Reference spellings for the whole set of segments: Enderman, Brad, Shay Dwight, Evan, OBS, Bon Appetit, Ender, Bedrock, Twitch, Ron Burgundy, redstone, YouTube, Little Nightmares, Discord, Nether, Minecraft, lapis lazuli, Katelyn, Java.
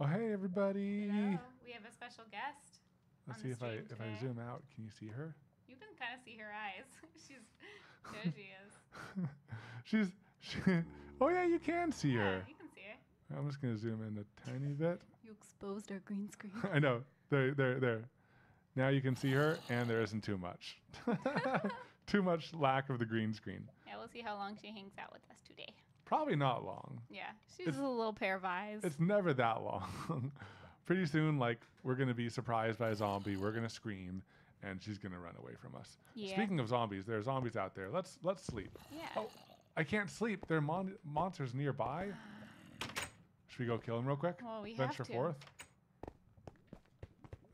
Oh, hey, everybody. Hello. We have a special guest. Let's see if I zoom out. Can you see her? You can kind of see her eyes. There she is. Oh, yeah, you can see her. Yeah, you can see her. I'm just going to zoom in a tiny bit. You exposed our green screen. I know. There. Now you can see her, and there isn't too much. Too much lack of the green screen. Yeah, we'll see how long she hangs out with us today. Probably not long. Yeah, she's a little pair of eyes. It's never that long. Pretty soon, like, we're going to be surprised by a zombie. We're going to scream, and she's going to run away from us. Yeah. Speaking of zombies, there are zombies out there. Let's sleep. Yeah. Oh, I can't sleep. There are monsters nearby. Should we go kill them real quick? Well, we have to. Venture forth.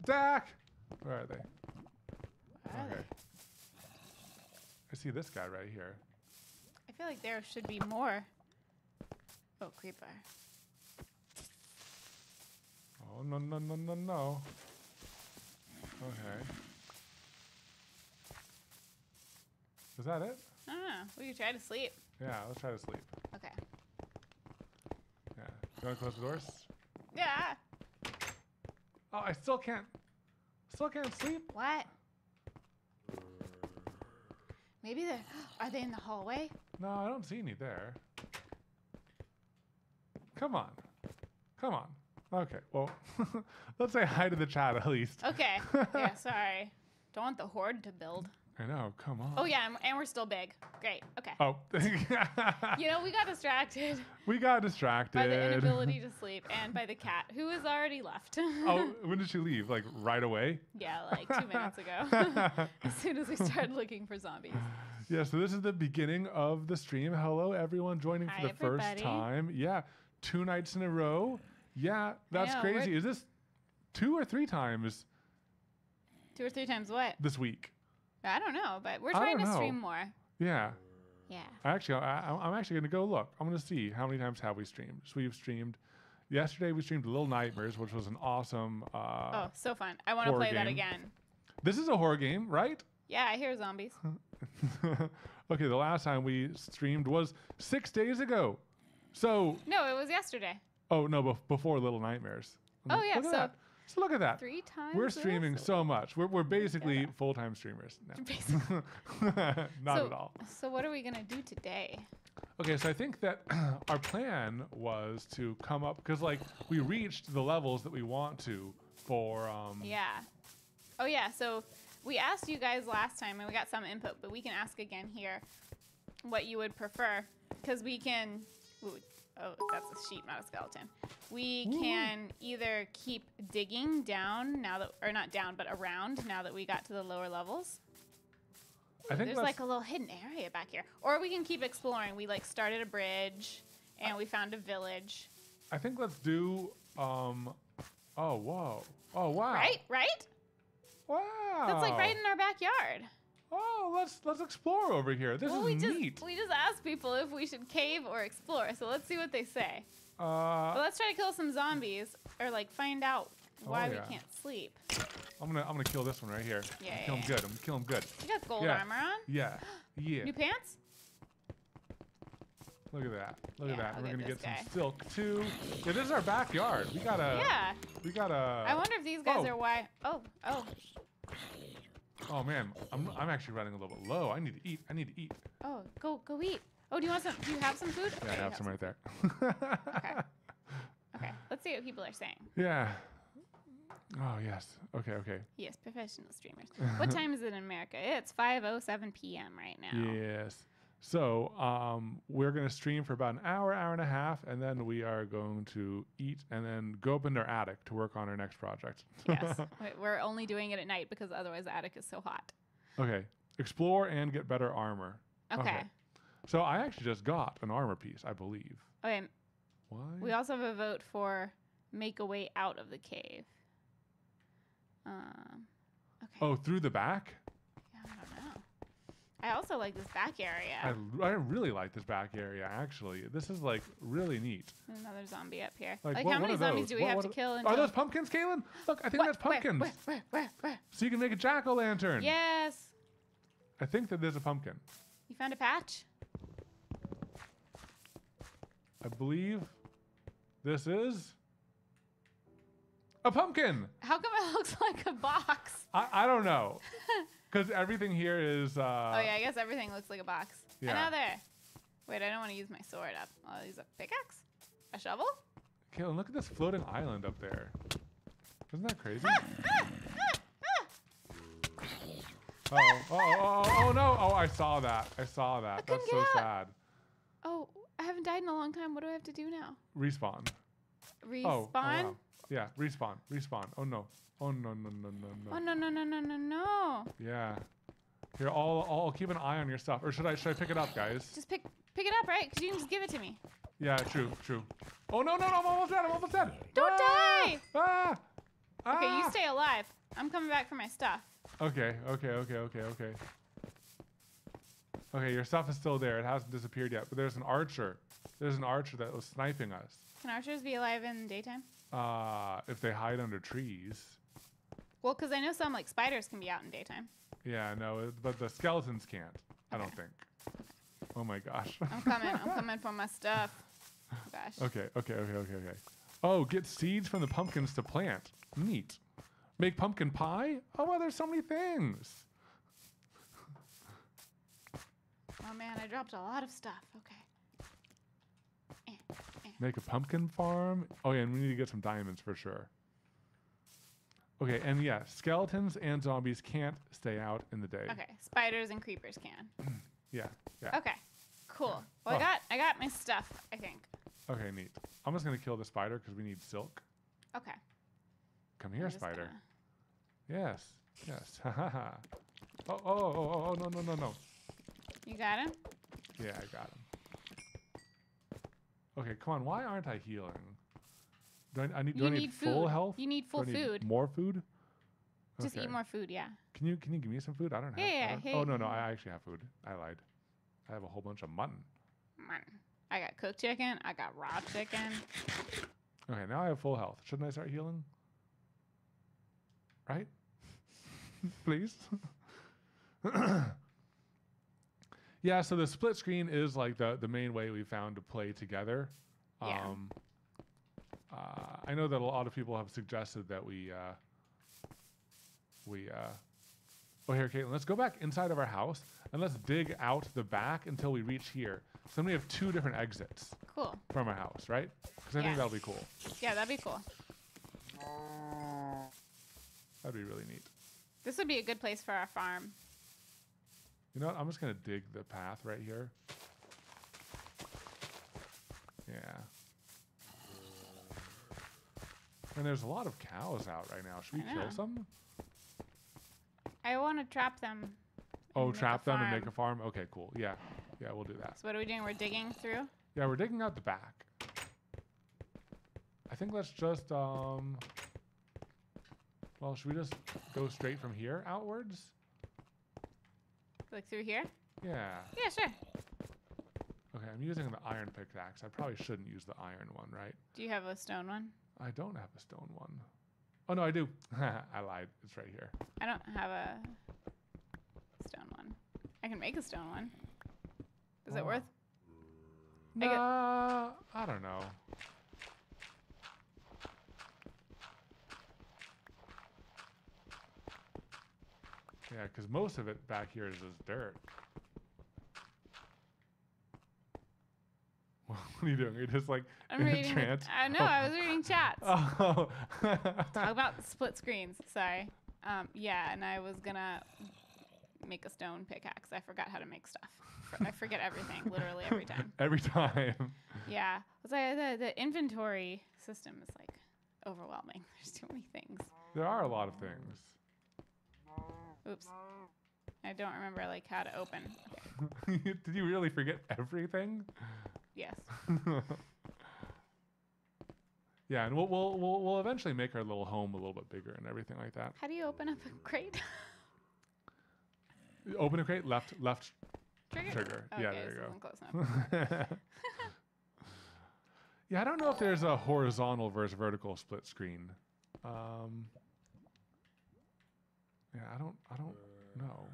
Attack! Where are they? Okay. I see this guy right here. I feel like there should be more. Oh, creeper. Oh, no, no, no, no, no. Okay. Is that it? I don't know. We could try to sleep. Yeah, let's try to sleep. Okay. Yeah. You want to close the doors? Yeah. Oh, I still can't. Still can't sleep? What? Maybe they're... Are they in the hallway? No, I don't see any there. Come on. Come on. Okay, well, let's say hi to the chat at least. Okay. Yeah, sorry. Don't want the horde to build. I know, come on. Oh, yeah, and we're still big. Great, okay. Oh. You know, we got distracted. We got distracted. By the inability to sleep and by the cat, who has already left. Oh, when did she leave? Like, right away? Yeah, like 2 minutes ago. As soon as we started looking for zombies. Yeah, so this is the beginning of the stream. Hello, everyone joining for the first time. Yeah, 2 nights in a row. Yeah, that's crazy. Is this 2 or 3 times? 2 or 3 times what? This week. I don't know, but we're trying to stream more. Yeah. Yeah. I'm actually going to go look. I'm going to see how many times have we streamed. So we've streamed. Yesterday we streamed Little Nightmares, which was an awesome. Oh, so fun! I want to play that again. This is a horror game, right? Yeah, I hear zombies. Okay, the last time we streamed was 6 days ago. So. No, it was yesterday. Oh no, before Little Nightmares. Oh yeah, so. So look at that. 3 times. We're streaming so much. We're basically full-time streamers now. Not at all. So what are we going to do today? Okay, so I think that our plan was to come up, because like we reached the levels that we want to for... Yeah. Oh yeah, so we asked you guys last time and we got some input, but we can ask again here what you would prefer, because we can... Ooh, oh, that's a sheep, not a skeleton. We can either keep digging down now that, or not down, but around now that we got to the lower levels. I think there's like a little hidden area back here. Or we can keep exploring. We like started a bridge and we found a village. I think let's do, oh, whoa. Oh, wow. Right, right? Wow. That's like right in our backyard. Oh, let's explore over here. This is neat. We just asked people if we should cave or explore, so let's see what they say. But let's try to kill some zombies, or like find out why we can't sleep. I'm gonna kill this one right here. Yeah. Kill him good. I'm gonna kill him good. You got gold armor on. Yeah. Yeah. New pants. Look at that. Look at that. We're gonna get some silk too. Yeah, this is our backyard. We gotta. Yeah. We gotta. I wonder if these guys are why. Oh. Oh. Oh man, I'm actually running a little bit low. I need to eat. I need to eat. Oh, go eat. Oh, do you want some? Do you have some food? Yeah, okay, I have some right there. Okay. Let's see what people are saying. Yeah. Oh yes. Okay. Yes, professional streamers. What time is it in America? It's 5:07 p.m. right now. Yes. So we're gonna stream for about an hour, hour and a half, and then we are going to eat and then go up into our attic to work on our next project. Yes, we're only doing it at night because otherwise the attic is so hot. Okay, explore and get better armor. Okay. So I actually just got an armor piece, I believe. Okay. Why? We also have a vote for make a way out of the cave. Okay. Oh, through the back? Yeah, I don't know. I also like this back area. I really like this back area, actually. This is, like, really neat. There's another zombie up here. Like how many zombies do we have to kill? Are those pumpkins, Katelyn? Look, I think that's pumpkins. Where? So you can make a jack-o'-lantern. Yes. I think that there's a pumpkin. You found a patch? I believe this is A pumpkin. How come it looks like a box? I don't know. Because everything here is... Oh, yeah, I guess everything looks like a box. Yeah. Another. Wait, I don't want to use my sword up. I'll use a pickaxe? A shovel? Katelyn, look at this floating island up there. Isn't that crazy? Oh, no. Oh, I saw that. I saw that. That's so sad. Oh, I haven't died in a long time. What do I have to do now? Respawn. Respawn? Oh, wow. Yeah, respawn. Respawn. Oh, no. Oh, no, no, no, no, no. Oh, no, no, no, no, no, no. Yeah. Here, I'll keep an eye on your stuff. Or should I pick it up, guys? Just pick it up, right? Because you can just give it to me. Yeah, true, true. Oh, no, no, no. I'm almost dead. I'm almost dead. Don't die. Ah. Ah. Okay, you stay alive. I'm coming back for my stuff. Okay, okay, okay, okay, okay. Okay, your stuff is still there. It hasn't disappeared yet. But there's an archer. There's an archer that was sniping us. Can archers be alive in the daytime? If they hide under trees. Well, because I know some like spiders can be out in daytime. Yeah, no, but the skeletons can't. Okay. I don't think. Oh my gosh. I'm coming. I'm coming for my stuff. Oh, gosh. Okay, okay, okay, okay, okay. Oh, get seeds from the pumpkins to plant. Neat. Make pumpkin pie? Oh, well, there's so many things. Oh, man, I dropped a lot of stuff. Okay. Make a pumpkin farm? Oh, yeah, and we need to get some diamonds for sure. Okay, and yeah, skeletons and zombies can't stay out in the day. Okay, spiders and creepers can. Yeah, yeah. Okay, cool. Yeah. Well, I got my stuff, I think. Okay, neat. I'm just going to kill the spider because we need silk. Okay. Come here, spider. Gonna... Yes, yes. Ha ha ha. Oh, oh, oh, oh, oh, no, no, no, no. You got him? Yeah, I got him. Okay, come on. Why aren't I healing? Do I need full health? You need full food. More food? Just eat more food, yeah. Can you give me some food? I don't have. Yeah, yeah. Oh, no, no. I actually have food. I lied. I have a whole bunch of mutton. Mutton. I got cooked chicken. I got raw chicken. Okay, now I have full health. Shouldn't I start healing? Right? Please? Yeah, so the split screen is like the main way we found to play together. Yeah. I know that a lot of people have suggested that we Oh, here, Katelyn, let's go back inside of our house and let's dig out the back until we reach here. So then we have two different exits. Cool. From our house, right? Because I think that'll be cool. Yeah, that'd be cool. That'd be really neat. This would be a good place for our farm. You know what? I'm just going to dig the path right here. Yeah. And there's a lot of cows out right now. Should we kill some? I want to trap them. Oh, trap them and make a farm? Okay, cool. Yeah. Yeah, we'll do that. So what are we doing? We're digging through? Yeah, we're digging out the back. I think let's just... Well, should we just go straight from here outwards? Like through here? Yeah. Yeah, sure. Okay, I'm using the iron pickaxe. I probably shouldn't use the iron one, right? Do you have a stone one? I don't have a stone one. Oh, no, I do. I lied. It's right here. I don't have a stone one. I can make a stone one. Is it worth? Nah, I don't know. Yeah, because most of it back here is just dirt. What are you doing? You're just like I'm reading. No, I was reading chats. Oh. Talk about split screens. Sorry. Yeah, and I was gonna make a stone pickaxe. I forgot how to make stuff. I forget everything literally every time. Every time. Yeah, it's like the inventory system is like overwhelming. There's too many things. There are a lot of things. Oops. I don't remember like how to open. Okay. Did you really forget everything? Yes. Yeah, and we'll eventually make our little home a little bit bigger and everything like that. How do you open up a crate? Open a crate, left trigger. Okay, yeah, there you go. Close enough. Yeah, I don't know if there's a horizontal versus vertical split screen. Yeah, I don't know.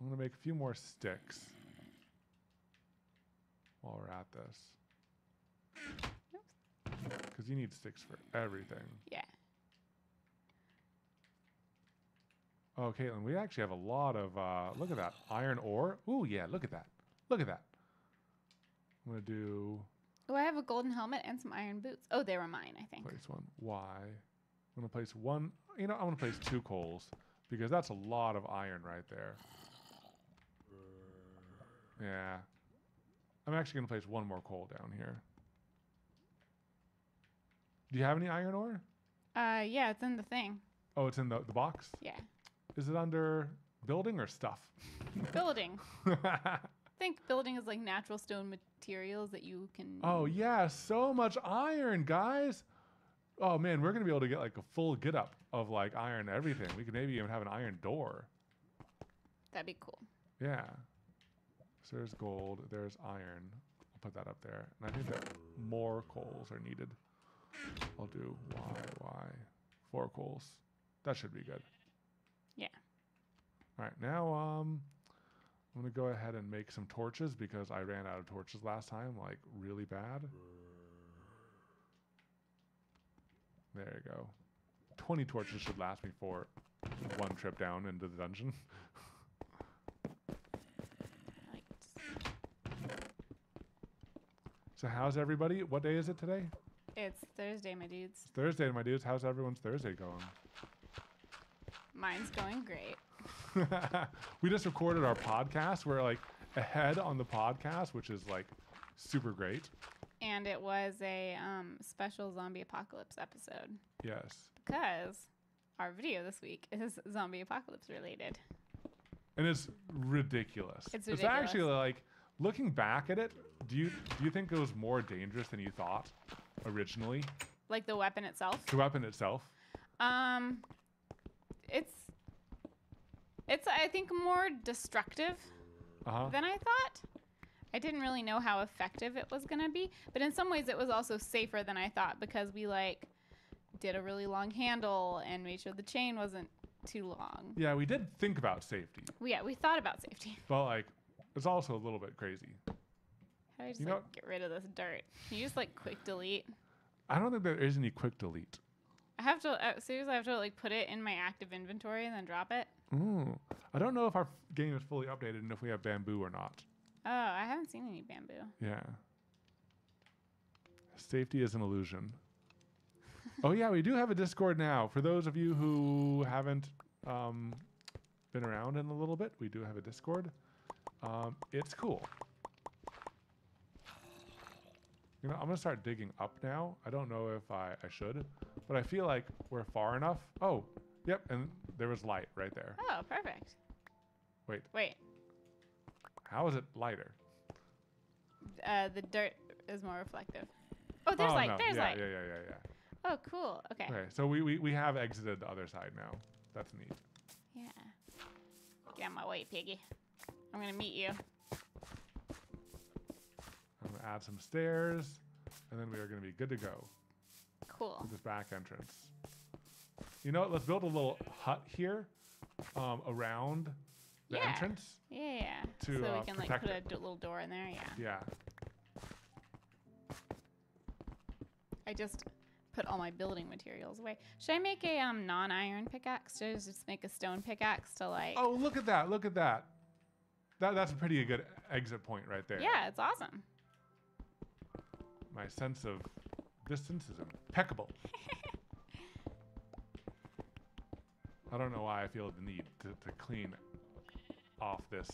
I'm gonna make a few more sticks while we're at this. Oops. Because you need sticks for everything. Yeah. Oh, Katelyn, we actually have a lot of, look at that, iron ore. Ooh, yeah, look at that. Look at that. I'm going to do... Oh, I have a golden helmet and some iron boots. Oh, they were mine, I think. Place one. Why? I'm going to place one. You know, I'm going to place two coals because that's a lot of iron right there. Yeah. I'm actually going to place one more coal down here. Do you have any iron ore? Yeah, it's in the thing. Oh, it's in the box? Yeah. Is it under building or stuff? Building. I think building is like natural stone materials that you can... Oh, yeah. So much iron, guys. Oh, man. We're going to be able to get like a full get up of like iron everything. We could maybe even have an iron door. That'd be cool. Yeah. So there's gold. There's iron. I'll put that up there. And I think that more coals are needed. I'll do Y. 4 coals. That should be good. Yeah. All right. Now, I'm going to go ahead and make some torches because I ran out of torches last time, like, really bad. There you go. 20 torches should last me for one trip down into the dungeon. So how's everybody? What day is it today? It's Thursday, my dudes. It's Thursday, my dudes. How's everyone's Thursday going? Mine's going great. We just recorded our podcast. We're like ahead on the podcast, which is like super great. And it was a special zombie apocalypse episode. Yes. Because our video this week is zombie apocalypse related. And it's ridiculous. It's ridiculous. It's actually like, looking back at it, do you think it was more dangerous than you thought originally? Like the weapon itself? The weapon itself. It's, I think, more destructive than I thought. I didn't really know how effective it was going to be. But in some ways, it was also safer than I thought because we, like, did a really long handle and made sure the chain wasn't too long. Yeah, we did think about safety. Yeah, we thought about safety. But, like, it's also a little bit crazy. How do I just, like, get rid of this dirt? Can you just, like, quick delete? I don't think there is any quick delete. I have to, seriously, I have to, like, put it in my active inventory and then drop it. Mm. I don't know if our game is fully updated and if we have bamboo or not. Oh, I haven't seen any bamboo. Yeah. Safety is an illusion. Oh, yeah, we do have a Discord now. For those of you who haven't been around in a little bit, we do have a Discord. It's cool. You know, I'm going to start digging up now. I don't know if I should, but I feel like we're far enough. Oh, yep, and there was light right there. Oh, perfect. Wait. Wait. How is it lighter? The dirt is more reflective. Oh, there's light. No. There's light. Yeah. Oh, cool. Okay. Okay, so we have exited the other side now. That's neat. Yeah. Get out my way, piggy. I'm going to meet you. I'm going to add some stairs, and then we are going to be good to go. Cool. To this back entrance. You know what? Let's build a little hut here around the entrance. Yeah. To, so we can like put a little door in there. Yeah. Yeah. I just put all my building materials away. Should I make a non-iron pickaxe? Should I just make a stone pickaxe to like? Oh, look at that! Look at that! That's a pretty good exit point right there. Yeah, it's awesome. My sense of distance is impeccable. I don't know why I feel the need to clean off this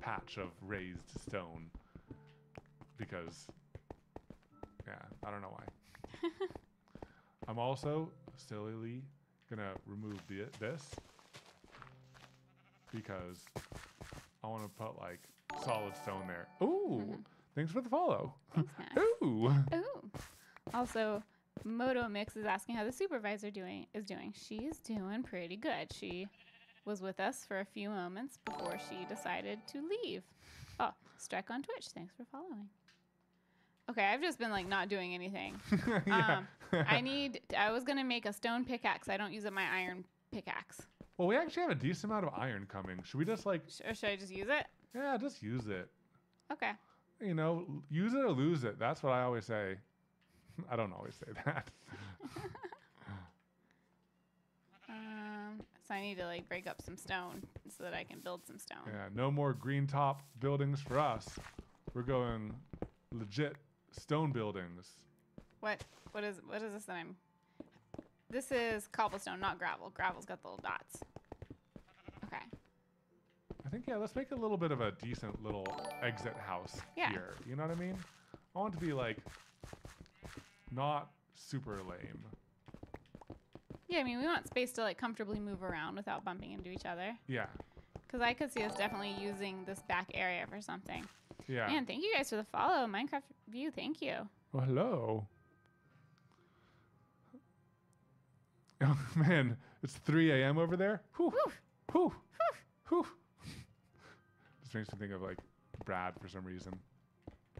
patch of raised stone because, yeah, I don't know why. I'm also sillily gonna remove this because I want to put like solid stone there. Ooh, thanks for the follow. Thanks, Max. Ooh. Also, Moto Mix is asking how the supervisor is doing. She's doing pretty good. She was with us for a few moments before she decided to leave. Oh, Strike on Twitch. Thanks for following. Okay, I've just been like not doing anything. I was gonna make a stone pickaxe. I don't use up my iron pickaxe. Well, we actually have a decent amount of iron coming. Should we just like? Or should I just use it? Yeah, just use it. Okay. You know, use it or lose it. That's what I always say. I don't always say that. So I need to like break up some stone so that I can build some stone. Yeah, no more green top buildings for us. We're going legit stone buildings. What is this that I'm? This is cobblestone, not gravel. Gravel's got the little dots. Okay. I think, yeah, let's make a little bit of a decent little exit house here. You know what I mean? I want to be like not super lame. Yeah, I mean, we want space to like comfortably move around without bumping into each other. Yeah. Because I could see us definitely using this back area for something. Yeah. Man, thank you guys for the follow. Minecraft View, thank you. Well, hello. Oh, man, it's 3 a.m. over there. Whew. Whew. Whew. Just makes me think of, like, Brad for some reason.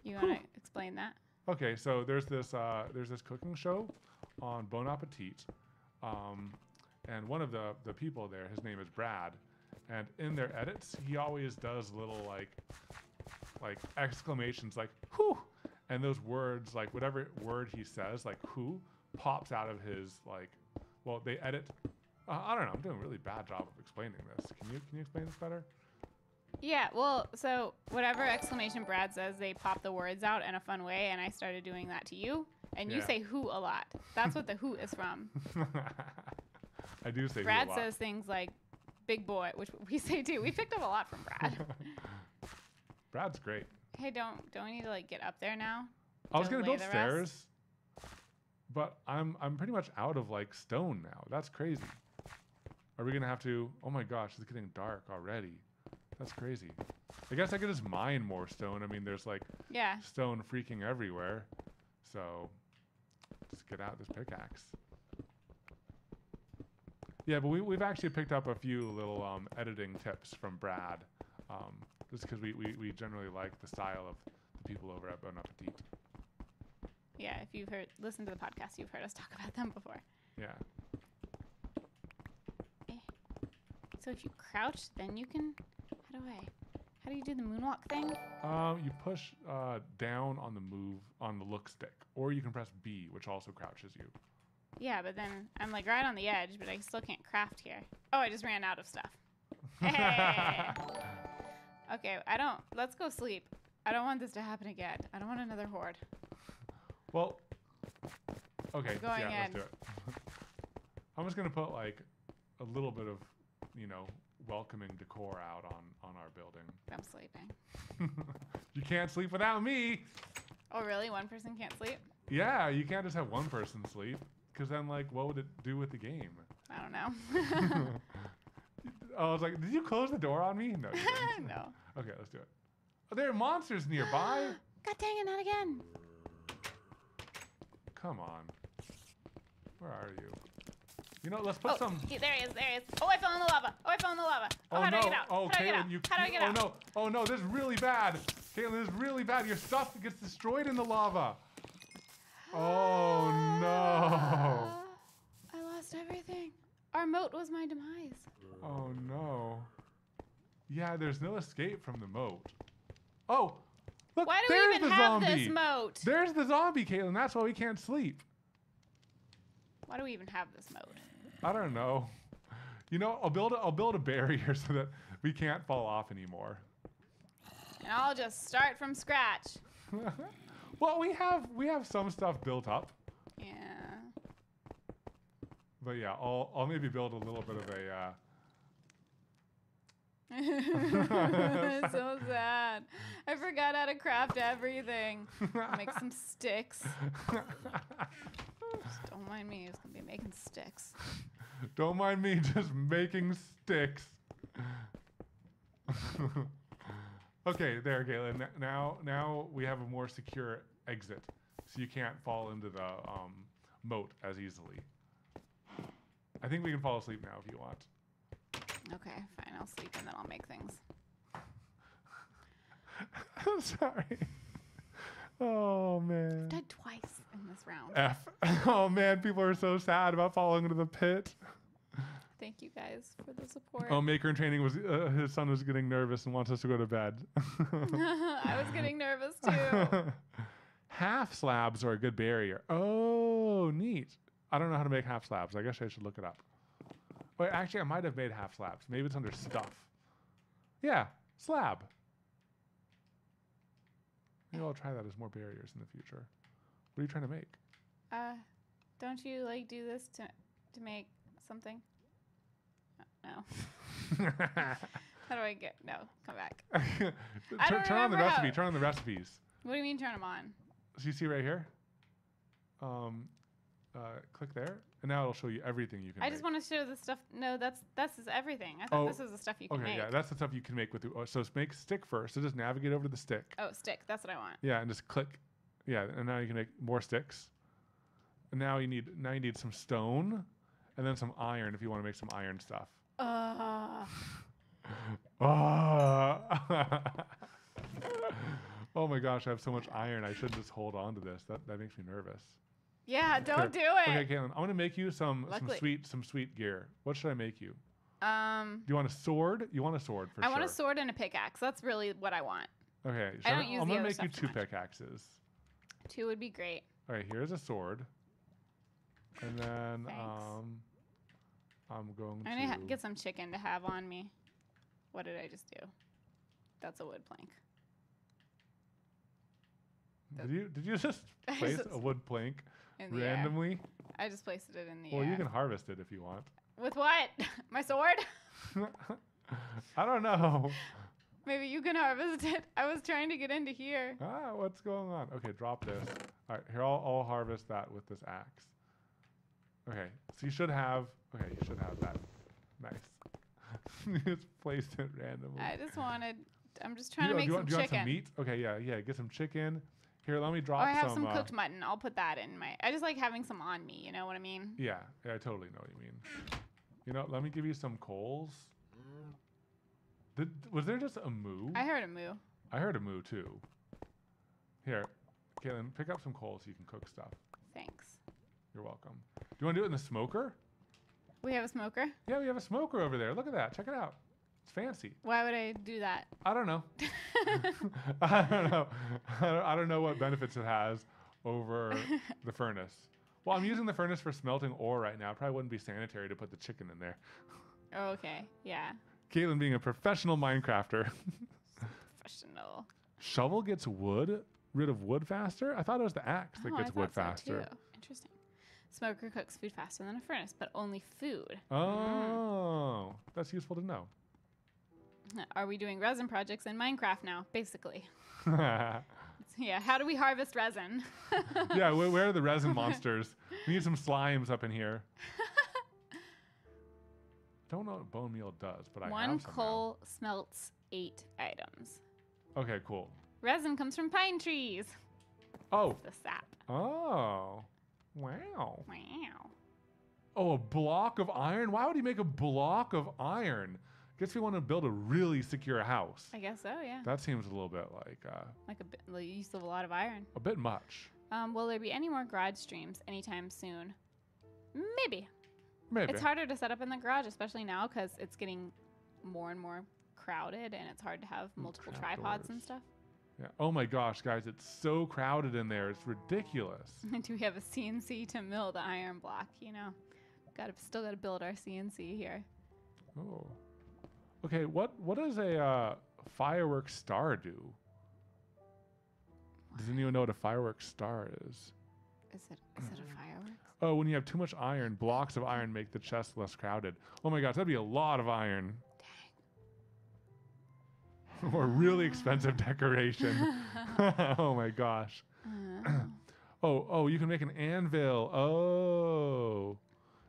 You want to explain that? Okay, so there's this cooking show on Bon Appetit. And one of the people there, his name is Brad. And in their edits, he always does little, like exclamations, like, whew. And those words, like, whatever word he says, like, who, pops out of his, like, well, they edit. I don't know. I'm doing a really bad job of explaining this. Can you explain this better? Yeah. Well, so whatever exclamation Brad says, they pop the words out in a fun way, and I started doing that to you, and you say "who" a lot. That's what the "who" is from. I do say. Brad who a lot. Says things like "big boy," which we say too. We picked up a lot from Brad. Brad's great. Hey, don't we need to like get up there now? I was gonna build stairs. But I'm pretty much out of like stone now. That's crazy. Are we gonna have to? Oh my gosh, it's getting dark already. That's crazy. I guess I could just mine more stone. I mean, there's like stone freaking everywhere. So just get out this pickaxe. Yeah, but we've actually picked up a few little editing tips from Brad, just because we generally like the style of the people over at Bon Appetit. Yeah, if you've listened to the podcast, you've heard us talk about them before. Yeah. Okay. So if you crouch, then you can... How do you do the moonwalk thing? You push down on the move, on the look stick. Or you can press B, which also crouches you. Yeah, but then I'm like right on the edge, but I still can't craft here. Oh, I just ran out of stuff. Hey! Okay, let's go sleep. I don't want this to happen again. I don't want another horde. Well, okay, yeah, let's do it. I'm just gonna put like a little bit of, you know, welcoming decor out on our building. I'm sleeping. You can't sleep without me. Oh really? One person can't sleep? Yeah, you can't just have one person sleep, because then like, what would it do with the game? I don't know. I was like, did you close the door on me? No. You didn't. No. Okay, let's do it. Oh, there are monsters nearby. God dang it! Not again. Come on. Where are you? You know, let's put some... There he is, there he is. Oh, I fell in the lava. Oh, I fell in the lava. Oh, how do I get out? Oh, Katelyn, how do I get out? Oh, no. This is really bad. Katelyn, this is really bad. Your stuff gets destroyed in the lava. Oh, no. I lost everything. Our moat was my demise. Oh, no. Yeah, there's no escape from the moat. Oh, look, why do we even have this moat? There's the zombie, Katelyn. That's why we can't sleep. Why do we even have this moat? I don't know. You know, I'll build a barrier so that we can't fall off anymore. And I'll just start from scratch. Well, we have some stuff built up. Yeah. But yeah, I'll maybe build a little bit of a. So sad. I forgot how to craft everything. Make some sticks. Just don't mind me. It's gonna be making sticks. Don't mind me. Just making sticks. Okay, there, Katelyn. Now we have a more secure exit, so you can't fall into the moat as easily. I think we can fall asleep now if you want. Okay, fine. I'll sleep and then I'll make things. I'm sorry. Oh, man. I've died twice in this round. F. Oh, man. People are so sad about falling into the pit. Thank you guys for the support. Oh, Maker in Training was, his son was getting nervous and wants us to go to bed. I was getting nervous too. Half slabs are a good barrier. Oh, neat. I don't know how to make half slabs. I guess I should look it up. Wait, actually, I might have made half slabs. Maybe it's under stuff. Yeah, slab. Maybe I'll try that as more barriers in the future. What are you trying to make? Don't you like do this to make something? No. How do I get? No, come back. Turn on the recipe. Turn on the recipes. What do you mean turn them on? So you see right here. Click there, and now it'll show you everything you can. I just want to show the stuff. No, that's is everything. I thought this was the stuff you can make. Yeah, that's the stuff you can make with. So make stick first. So just navigate over to the stick. Oh, stick. That's what I want. Yeah, and just click. Yeah, and now you can make more sticks. And now you need some stone, and then some iron if you want to make some iron stuff. Oh my gosh, I have so much iron. I should just hold on to this. That makes me nervous. Yeah, don't do it. Okay, Katelyn, I want to make you some sweet gear. What should I make you? Do you want a sword? You want a sword for sure. I want a sword and a pickaxe. That's really what I want. Okay, so I'm gonna make you two pickaxes. Two would be great. All right, here's a sword, and then I'm gonna get some chicken to have on me. What did I just do? That's a wood plank. Did you just place a wood plank randomly? I just placed it in the air. Well, you can harvest it if you want. With what? My sword? I don't know. Maybe you can harvest it. I was trying to get into here. Ah, what's going on? Okay, drop this. All right, here, I'll harvest that with this axe. Okay, so you should have... Okay, you should have that. Nice. You just placed it randomly. I just wanted... I'm just trying to make some chicken. Do you want some meat? Okay, yeah, get some chicken. Here, let me drop some... Or I have some cooked mutton. I'll put that in my... I just like having some on me, you know what I mean? Yeah, I totally know what you mean. You know, let me give you some coals. Was there just a moo? I heard a moo. I heard a moo, too. Here, Katelyn, pick up some coals so you can cook stuff. Thanks. You're welcome. Do you want to do it in the smoker? We have a smoker? Yeah, we have a smoker over there. Look at that. Check it out. It's fancy. Why would I do that? I don't know. I don't know what benefits it has over the furnace. Well, I'm using the furnace for smelting ore right now. It probably wouldn't be sanitary to put the chicken in there. Oh, okay. Yeah. Katelyn being a professional Minecrafter. Professional. Shovel gets rid of wood faster? I thought it was the axe that gets wood faster. Too. Interesting. Smoker cooks food faster than a furnace, but only food. Oh, that's useful to know. Are we doing resin projects in Minecraft now, basically? Yeah, how do we harvest resin? Yeah, where are the resin monsters? We need some slimes up in here. Don't know what bone meal does, but I have some. One coal smelts 8 items. Okay, cool. Resin comes from pine trees. Oh. That's the sap. Oh. Wow. Wow. Oh, a block of iron? Why would he make a block of iron? Guess we want to build a really secure house. I guess so, yeah. That seems a little bit like use of a lot of iron. A bit much. Will there be any more garage streams anytime soon? Maybe. Maybe. It's harder to set up in the garage, especially now, because it's getting more and more crowded, and it's hard to have multiple tripods and stuff. Yeah. Oh my gosh, guys, it's so crowded in there. It's ridiculous. Do we have a CNC to mill the iron block? You know, still gotta build our CNC here. Oh. Okay. What does a fireworks star do? Doesn't anyone know what a fireworks star is? Is it a fireworks? Oh, when you have too much iron, blocks of iron make the chest less crowded. Oh my gosh, that'd be a lot of iron. Dang. Or really expensive decoration. Oh my gosh. Oh, you can make an anvil. Oh.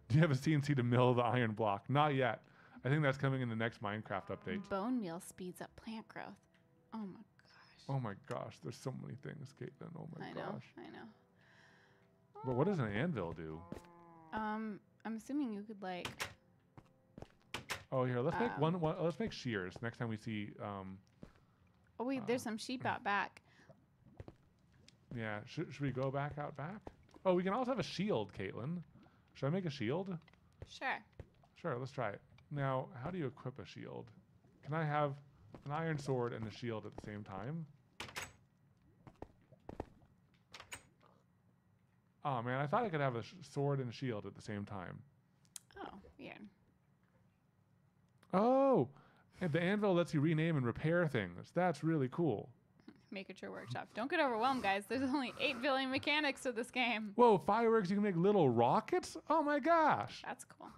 Do you have a CNC to mill the iron block? Not yet. I think that's coming in the next Minecraft update. Bone meal speeds up plant growth. Oh my gosh. Oh my gosh, there's so many things, Katelyn. Oh my gosh. I know. But what does an anvil do? I'm assuming you could like. Oh, here, let's make one. Let's make shears next time we see. Oh wait, there's some sheep out back. Yeah, should we go back out back? Oh, we can also have a shield, Katelyn. Should I make a shield? Sure. Let's try it. Now, how do you equip a shield? Can I have an iron sword and a shield at the same time? Oh man, I thought I could have a sword and a shield at the same time. Oh, yeah. Oh, and the anvil lets you rename and repair things. That's really cool. Make it your workshop. Don't get overwhelmed, guys. There's only 8 billion mechanics to this game. Whoa, fireworks, you can make little rockets? Oh my gosh. That's cool.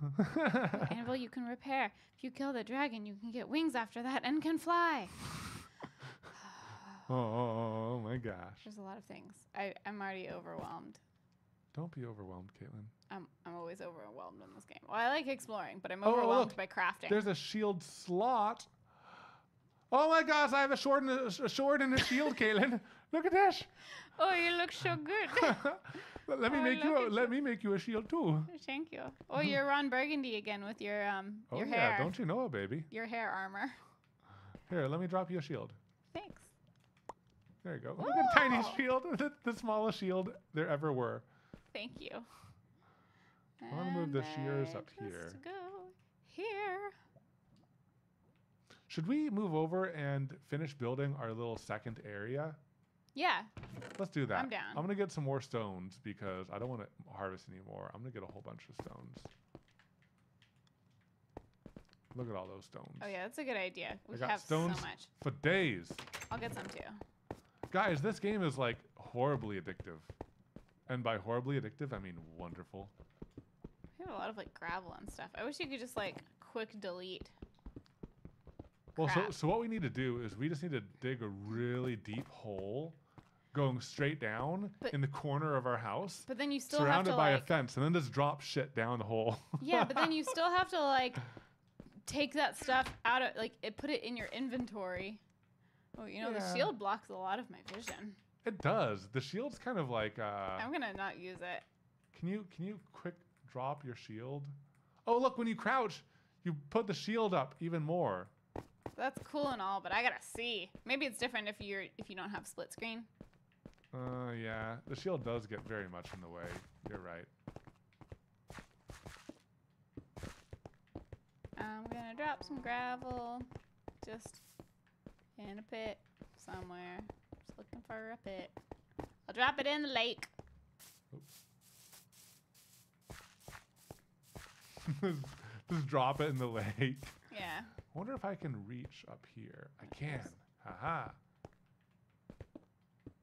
Anvil you can repair. If you kill the dragon, you can get wings after that and can fly. Oh my gosh. There's a lot of things. I'm already overwhelmed. Don't be overwhelmed, Katelyn. I'm always overwhelmed in this game. Well, I like exploring, but I'm overwhelmed by crafting. There's a shield slot. Oh my gosh, I have a sword and a shield, Katelyn. Look at this. Oh, you look so good. let me make you a shield too. Thank you. Oh, you're Ron Burgundy again with your hair. Yeah, don't you know it, baby? Your hair armor. Here, let me drop you a shield. Thanks. There you go. Look at the tiny shield, the smallest shield there ever were. Thank you. I want to move the shears up here. Go here. Should we move over and finish building our little second area? Yeah. Let's do that. I'm down. I'm going to get some more stones because I don't want to harvest anymore. I'm going to get a whole bunch of stones. Look at all those stones. Oh, yeah. That's a good idea. We have stones so much. For days. I'll get some, too. Guys, this game is, like, horribly addictive. And by horribly addictive, I mean wonderful. We have a lot of, like, gravel and stuff. I wish you could just, like, quick delete. Well, so what we need to do is we just need to dig a really deep hole going straight down in the corner of our house. But then you still have to, surrounded by a fence, and then just drop shit down the hole. Yeah, but then you still have to, like, take that stuff out of, like, put it in your inventory. Oh, you know, the shield blocks a lot of my vision. It does. The shield's kind of like... I'm going to not use it. Can you quick drop your shield? Oh, look, when you crouch, you put the shield up even more. That's cool and all, but I gotta see. Maybe it's different if you don't have split screen. Yeah. The shield does get very much in the way. You're right. I'm gonna drop some gravel just in a pit somewhere. Just looking for a pit. I'll drop it in the lake. Oops. Just drop it in the lake. Yeah. I wonder if I can reach up here. I can. Haha.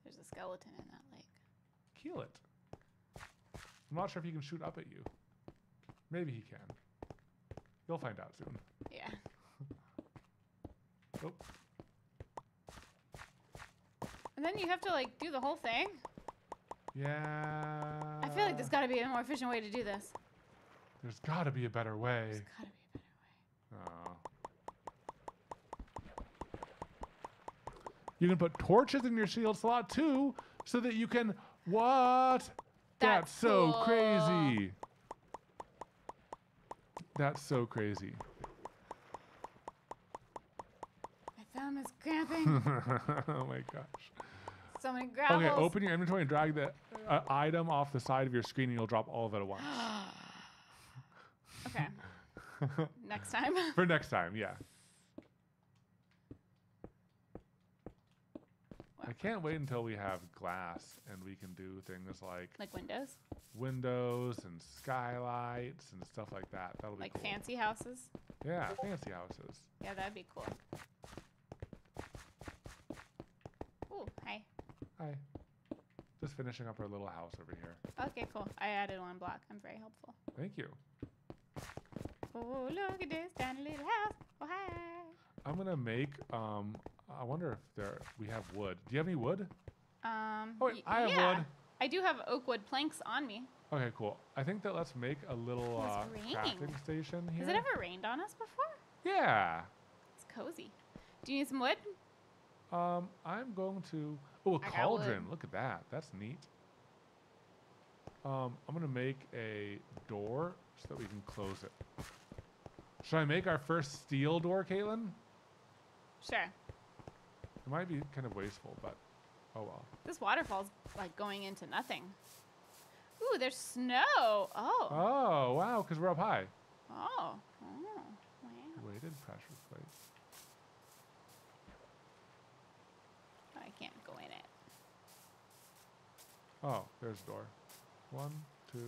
There's a skeleton in that lake. Kill it. I'm not sure if he can shoot up at you. Maybe he can. You'll find out soon. Yeah. Oh. And then you have to, like, do the whole thing? Yeah. I feel like there's got to be a more efficient way to do this. There's got to be a better way. There's got to be a better way. Oh. You can put torches in your shield slot, too, so that you can... What? That's so cool. Crazy. That's so crazy. My thumb is cramping. Oh, my gosh. So many gravels. Okay, open your inventory and drag the item off the side of your screen, and you'll drop all of it at once. Okay. Next time? For next time, yeah. I can't wait until we have glass and we can do things like... Like windows? Windows and skylights and stuff like that. That'll be like cool. Like fancy houses? Yeah, fancy houses. Yeah, that'd be cool. Ooh, hi. Hi. Just finishing up our little house over here. Okay, cool. I added one block. I'm very helpful. Thank you. Oh, look at this tiny little house. Oh, hi. I'm going to make... I wonder if we have wood. Do you have any wood? Oh, wait, I have wood. I do have oak wood planks on me. Okay, cool. I think that let's make a little crafting station here. Has it ever rained on us before? Yeah. It's cozy. Do you need some wood? I'm going to... Oh, a cauldron. Look at that. That's neat. I'm going to make a door so that we can close it. Should I make our first steel door, Katelyn? Sure. It might be kind of wasteful, but oh well. This waterfall's like going into nothing. Ooh, there's snow. Oh. Oh, wow, because we're up high. Oh. Oh, wow. Weighted pressure plate. Oh, I can't go in it. Oh, there's a door. One, two, three.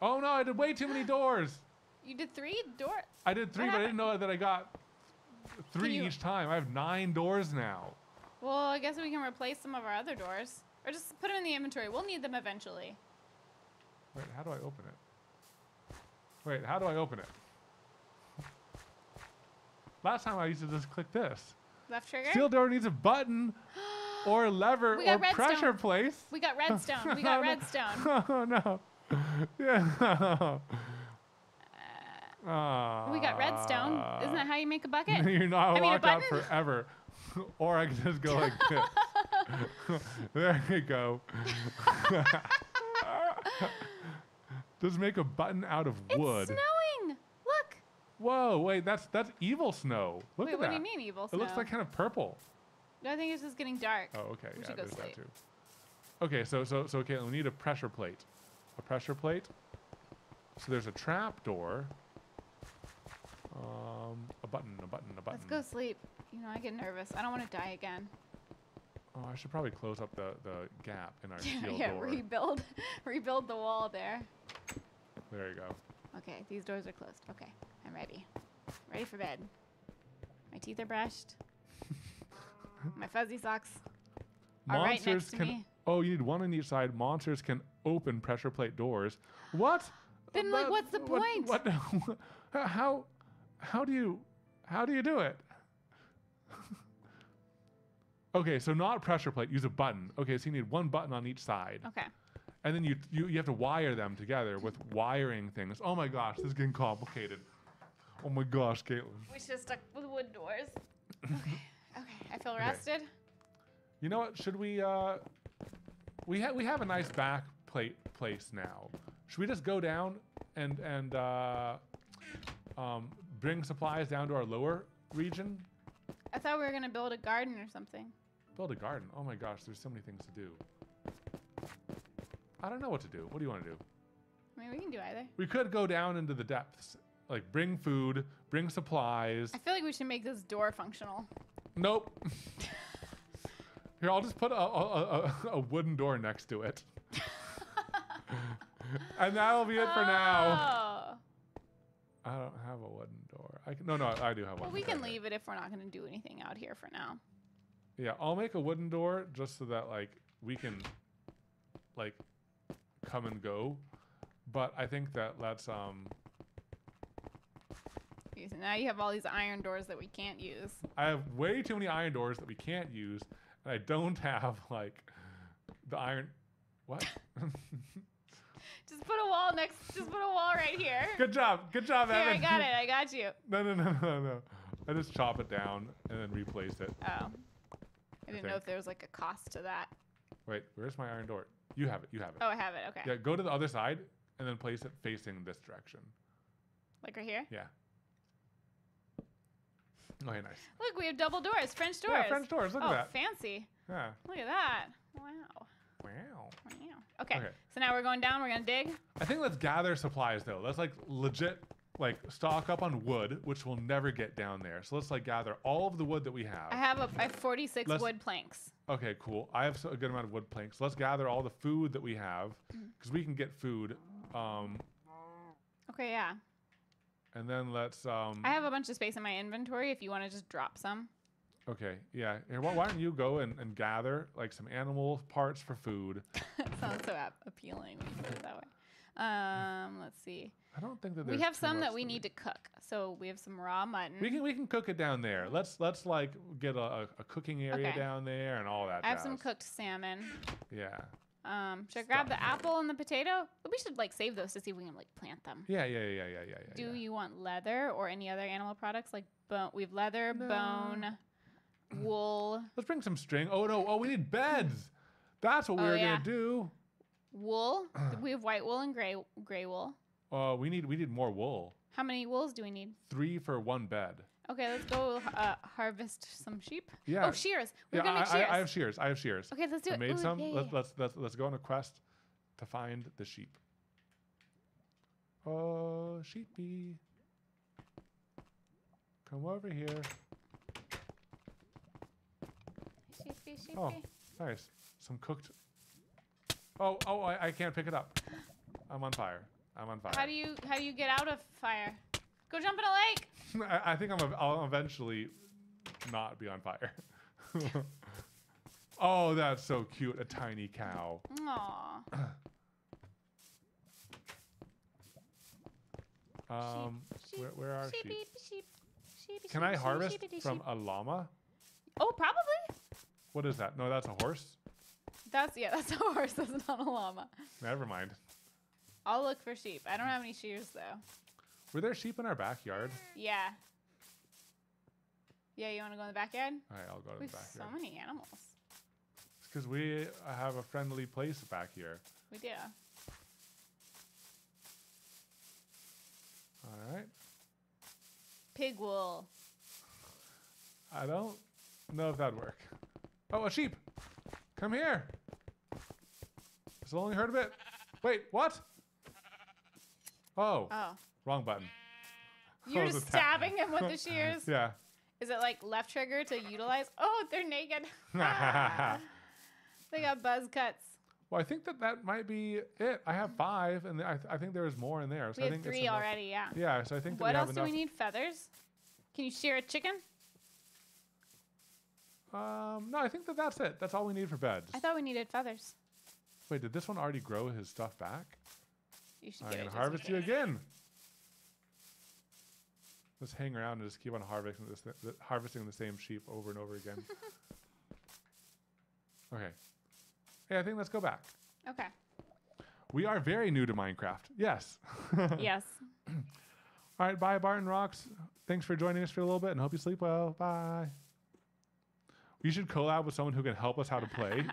Oh, no, I did way too many doors. You did 3 doors? I did 3, but I didn't know that I got 3 each time. I have 9 doors now. Well, I guess we can replace some of our other doors. Or just put them in the inventory. We'll need them eventually. Wait, how do I open it? Wait, how do I open it? Last time I used to just click this. Left trigger? Steel door needs a button or a lever or pressure place. We got redstone. We got redstone. Oh, no. Yeah. We got redstone. Isn't that how you make a bucket? You're not locked out forever. Or I can just go like this. There you go. Just make a button out of wood. It's snowing. Look. Whoa, wait, that's evil snow. Look at that. Wait, what do you mean evil snow? It looks like kind of purple. No, I think it's just getting dark. Oh, okay. We should go sleep. That too. Okay, so okay, we need a pressure plate. A pressure plate. So there's a trap door. A button. Let's go sleep. You know, I get nervous. I don't want to die again. Oh, I should probably close up the gap in our steel door. Rebuild the wall there. There you go. Okay, these doors are closed. Okay, I'm ready. Ready for bed. My teeth are brushed. My fuzzy socks are right next to me. Oh, you need one on each side. Monsters can open pressure plate doors. What? Then like, what's the point? What? How do you do it? Okay, so not pressure plate. Use a button. Okay, so you need one button on each side. Okay. And then you have to wire them together with wiring things. Oh my gosh, this is getting complicated. Oh my gosh, Katelyn. We should have stuck with wood doors. Okay. Okay, I feel rested. You know what? Should we? We have a nice back plate place now. Should we just go down and bring supplies down to our lower region? I thought we were gonna build a garden or something. Build a garden? Oh my gosh, there's so many things to do. I don't know what to do. What do you want to do? I mean, we can do either. We could go down into the depths, like bring food, bring supplies. I feel like we should make this door functional. Nope. Here, I'll just put a wooden door next to it. And that'll be it for now. I don't have a wooden door. I do have one. Well, we can leave it if we're not going to do anything out here for now. Yeah, I'll make a wooden door just so that like we can like come and go. But I think that let's So now you have all these iron doors that we can't use. I have way too many iron doors that we can't use, and I don't have like the iron. What? Just put a wall next. Just put a wall right here. Good job, here, Evan. I got you. No. I just chop it down and then replace it. Oh, I didn't know if there was like a cost to that. Wait, where's my iron door? You have it. Oh, I have it. Okay. Yeah, go to the other side and then place it facing this direction. Like right here? Yeah. Okay, nice. Look, we have double doors, French doors. Yeah, French doors. Look at that. Oh, fancy. Yeah. Look at that. Wow. Okay, so now we're going down. We're gonna dig. I think let's gather supplies though. Let's like legit like stock up on wood, which we'll never get down there. So let's like gather all of the wood that we have. I have 46 wood planks. Okay, cool. I have a good amount of wood planks. Let's gather all the food that we have, because we can get food. Okay, yeah. And then let's. I have a bunch of space in my inventory. If you want to just drop some. Okay, yeah. Here, why don't you go and gather like some animal parts for food? Sounds so appealing when you put it that way. Let's see. I don't think that we have some that we need to cook. So we have some raw mutton. We can cook it down there. Let's like get a cooking area down there and all that. I have some cooked salmon. Yeah. Should I grab the apple and the potato? We should like save those to see if we can like plant them. Yeah. Do you want leather or any other animal products like bone? We have leather, bone. Wool. Let's bring some string. Oh no! Oh, we need beds. That's what we were gonna do. Wool. We have white wool and gray wool. Oh, we need more wool. How many wools do we need? 3 for 1 bed. Okay, let's go harvest some sheep. Yeah. Oh, shears. We're gonna make shears. I have shears. Okay, let's do it. I made some. Yeah. Let's go on a quest to find the sheep. Oh, sheepy, come over here. Oh, nice. Some cooked. I can't pick it up. I'm on fire. I'm on fire. How do you get out of fire? Go jump in a lake. I think I'll eventually not be on fire. Oh, that's so cute. A tiny cow. Aww. Sheep. Where are sheep? Sheep. Can I harvest from a llama? Oh, probably. What is that? No, that's a horse. That's a horse. That's not a llama. Never mind. I'll look for sheep. I don't have any shears though. Were there sheep in our backyard? Yeah. Yeah, you want to go in the backyard? All right, I'll go to the backyard. We have so many animals. It's because we have a friendly place back here. We do. All right. Pig wool. I don't know if that'd work. Oh, a sheep. Come here. It's only heard a bit. Wait, what? Oh. Oh. Wrong button. You're just stabbing him with the shears? Yeah. Is it like left trigger to utilize? Oh, they're naked. They got buzz cuts. Well, I think that might be it. I have 5, and I think there is more in there. So we have 3 already, yeah. Yeah, so I think that we have enough. What else do we need? Feathers? Can you shear a chicken? No, I think that's it. That's all we need for beds. I thought we needed feathers. Wait, did this one already grow his stuff back? You should get it. I'm gonna harvest you again. Just hang around and just keep on harvesting the same sheep over and over again. Okay. Hey, I think let's go back. Okay. We are very new to Minecraft. Yes. Yes. All right. Bye, Barton Rocks. Thanks for joining us for a little bit and hope you sleep well. Bye. You should collab with someone who can help us how to play.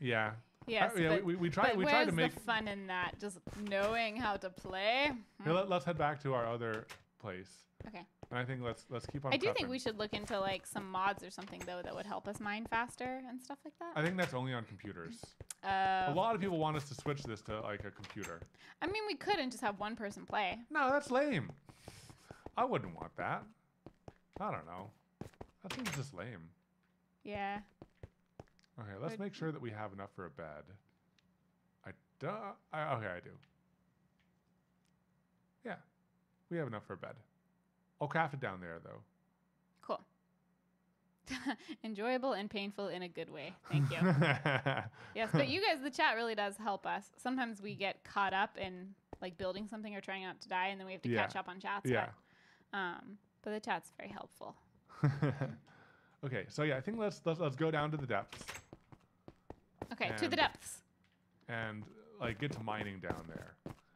Yeah. Yes, yeah, we tried to make the fun in that, just knowing how to play. Here, let's head back to our other place. Okay. And I think let's keep on. I do think we should look into like some mods or something though that would help us mine faster and stuff like that. I think that's only on computers. A lot of people want us to switch this to like a computer. I mean, we could and just have one person play. No, that's lame. I wouldn't want that. I don't know. That seems just lame. Yeah. Okay, let's make sure that we have enough for a bed. I do. Yeah, we have enough for a bed. I'll craft it down there, though. Cool. Enjoyable and painful in a good way. Thank you. Yes, but you guys, the chat really does help us. Sometimes we get caught up in like building something or trying not to die, and then we have to catch up on chats. Yeah. But the chat's very helpful. Okay, so yeah, I think let's go down to the depths. Okay, to the depths. And like get to mining down there.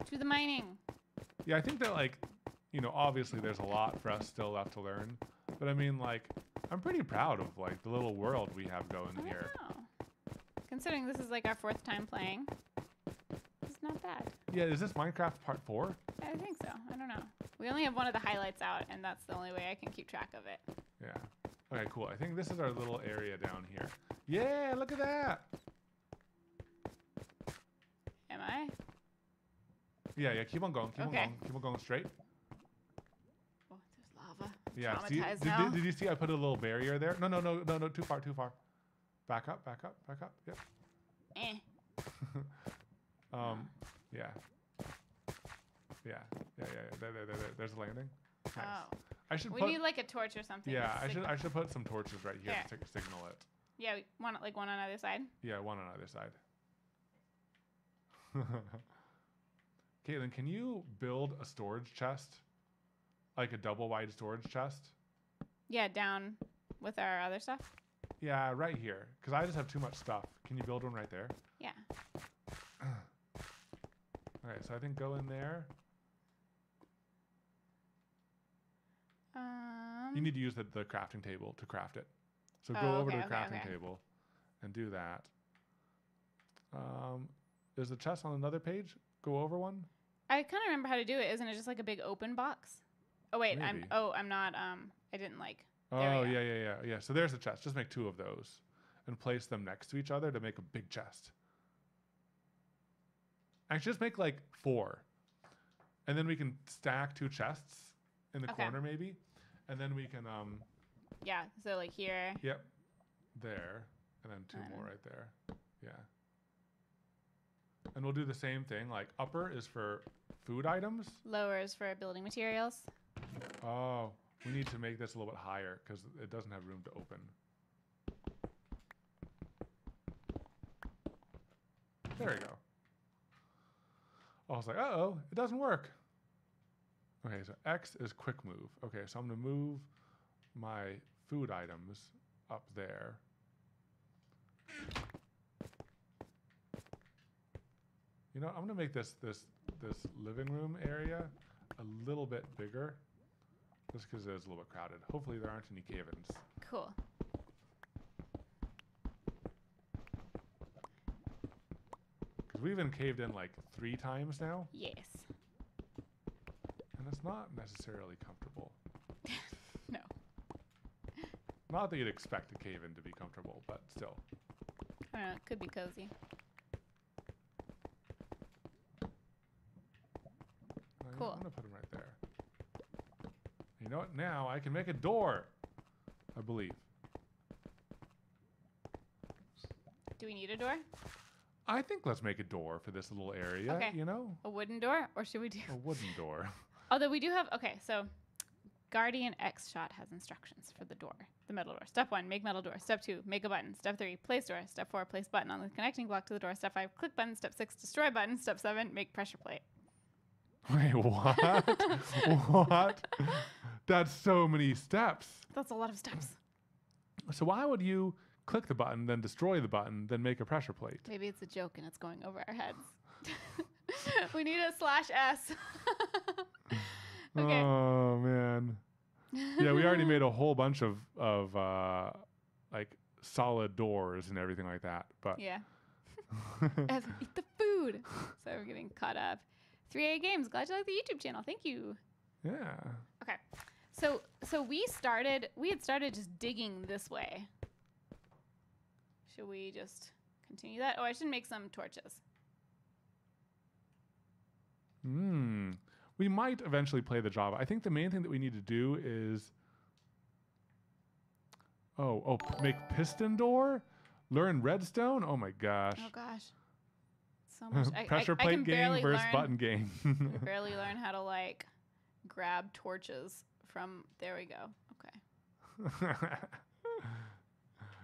To the mining. Yeah, I think that like, you know, obviously there's a lot for us still left to learn, but I mean like I'm pretty proud of like the little world we have going here. Wow. Considering this is like our 4th time playing, it's not bad. Yeah, is this Minecraft part 4? I think so. I don't know. We only have one of the highlights out, and that's the only way I can keep track of it. Yeah. Okay, cool. I think this is our little area down here. Yeah, look at that. Am I? Yeah, keep on going. Keep on going. Keep on going straight. Oh, there's lava. Yeah. Did you see I put a little barrier there? No, too far. Back up. Yep. Eh. Yeah. There's a landing. Nice. Oh. We need like a torch or something. Yeah, I should put some torches right here to signal it. Yeah, one on either side. Yeah, one on either side. Katelyn, can you build a storage chest, like a double-wide storage chest? Yeah, down with our other stuff. Yeah, right here, because I just have too much stuff. Can you build one right there? Yeah. All right, so I think go in there. You need to use the crafting table to craft it. So go over to the crafting table and do that. There's a chest on another page. Go over one. I kind of remember how to do it. Isn't it just like a big open box? Oh, wait. Maybe. I'm not. I didn't like. Oh, yeah. So there's the chest. Just make 2 of those and place them next to each other to make a big chest. Actually, just make like 4. And then we can stack 2 chests in the corner maybe, and then we can yeah, so like here, yep, there, and then 2 more right there. Yeah, And we'll do the same thing. Like upper is for food items. Lower is for building materials. Oh, we need to make this a little bit higher because it doesn't have room to open. There we go. I was like, uh-oh, it doesn't work. Okay, so X is quick move. Okay, so I'm gonna move my food items up there. You know, I'm gonna make this living room area a little bit bigger, just because it is a little bit crowded. Hopefully there aren't any cave-ins. Cool. Because we've been caved in like 3 times now. Yes. And it's not necessarily comfortable. No. Not that you'd expect a cave-in to be comfortable, but still. I don't know, it could be cozy. Cool. I'm gonna put them right there. You know what? Now I can make a door, I believe. Do we need a door? I think let's make a door for this little area. Okay. You know, a wooden door, or should we do a wooden door? Although we do have. Okay, so Guardian X Shot has instructions for the door, the metal door. Step 1: make metal door. Step 2: make a button. Step 3: place door. Step 4: place button on the connecting block to the door. Step 5: click button. Step 6: destroy button. Step 7: make pressure plate. Wait, what? What? That's so many steps. That's a lot of steps. So why would you click the button, then destroy the button, then make a pressure plate? Maybe it's a joke and it's going over our heads. We need a /S. Okay. Oh, man. Yeah, we already made a whole bunch of like solid doors and everything like that. But yeah. Evan, eat the food. So we're getting caught up. 3A Games, glad you like the YouTube channel. Thank you. Yeah. Okay. So we had started just digging this way. Should we just continue that? Oh, I should make some torches. We might eventually play the Java. I think the main thing that we need to do is make piston door, learn redstone. Oh my gosh. Oh gosh. So much. Pressure plate game versus button game. I barely learn how to like grab torches from. There we go. Okay.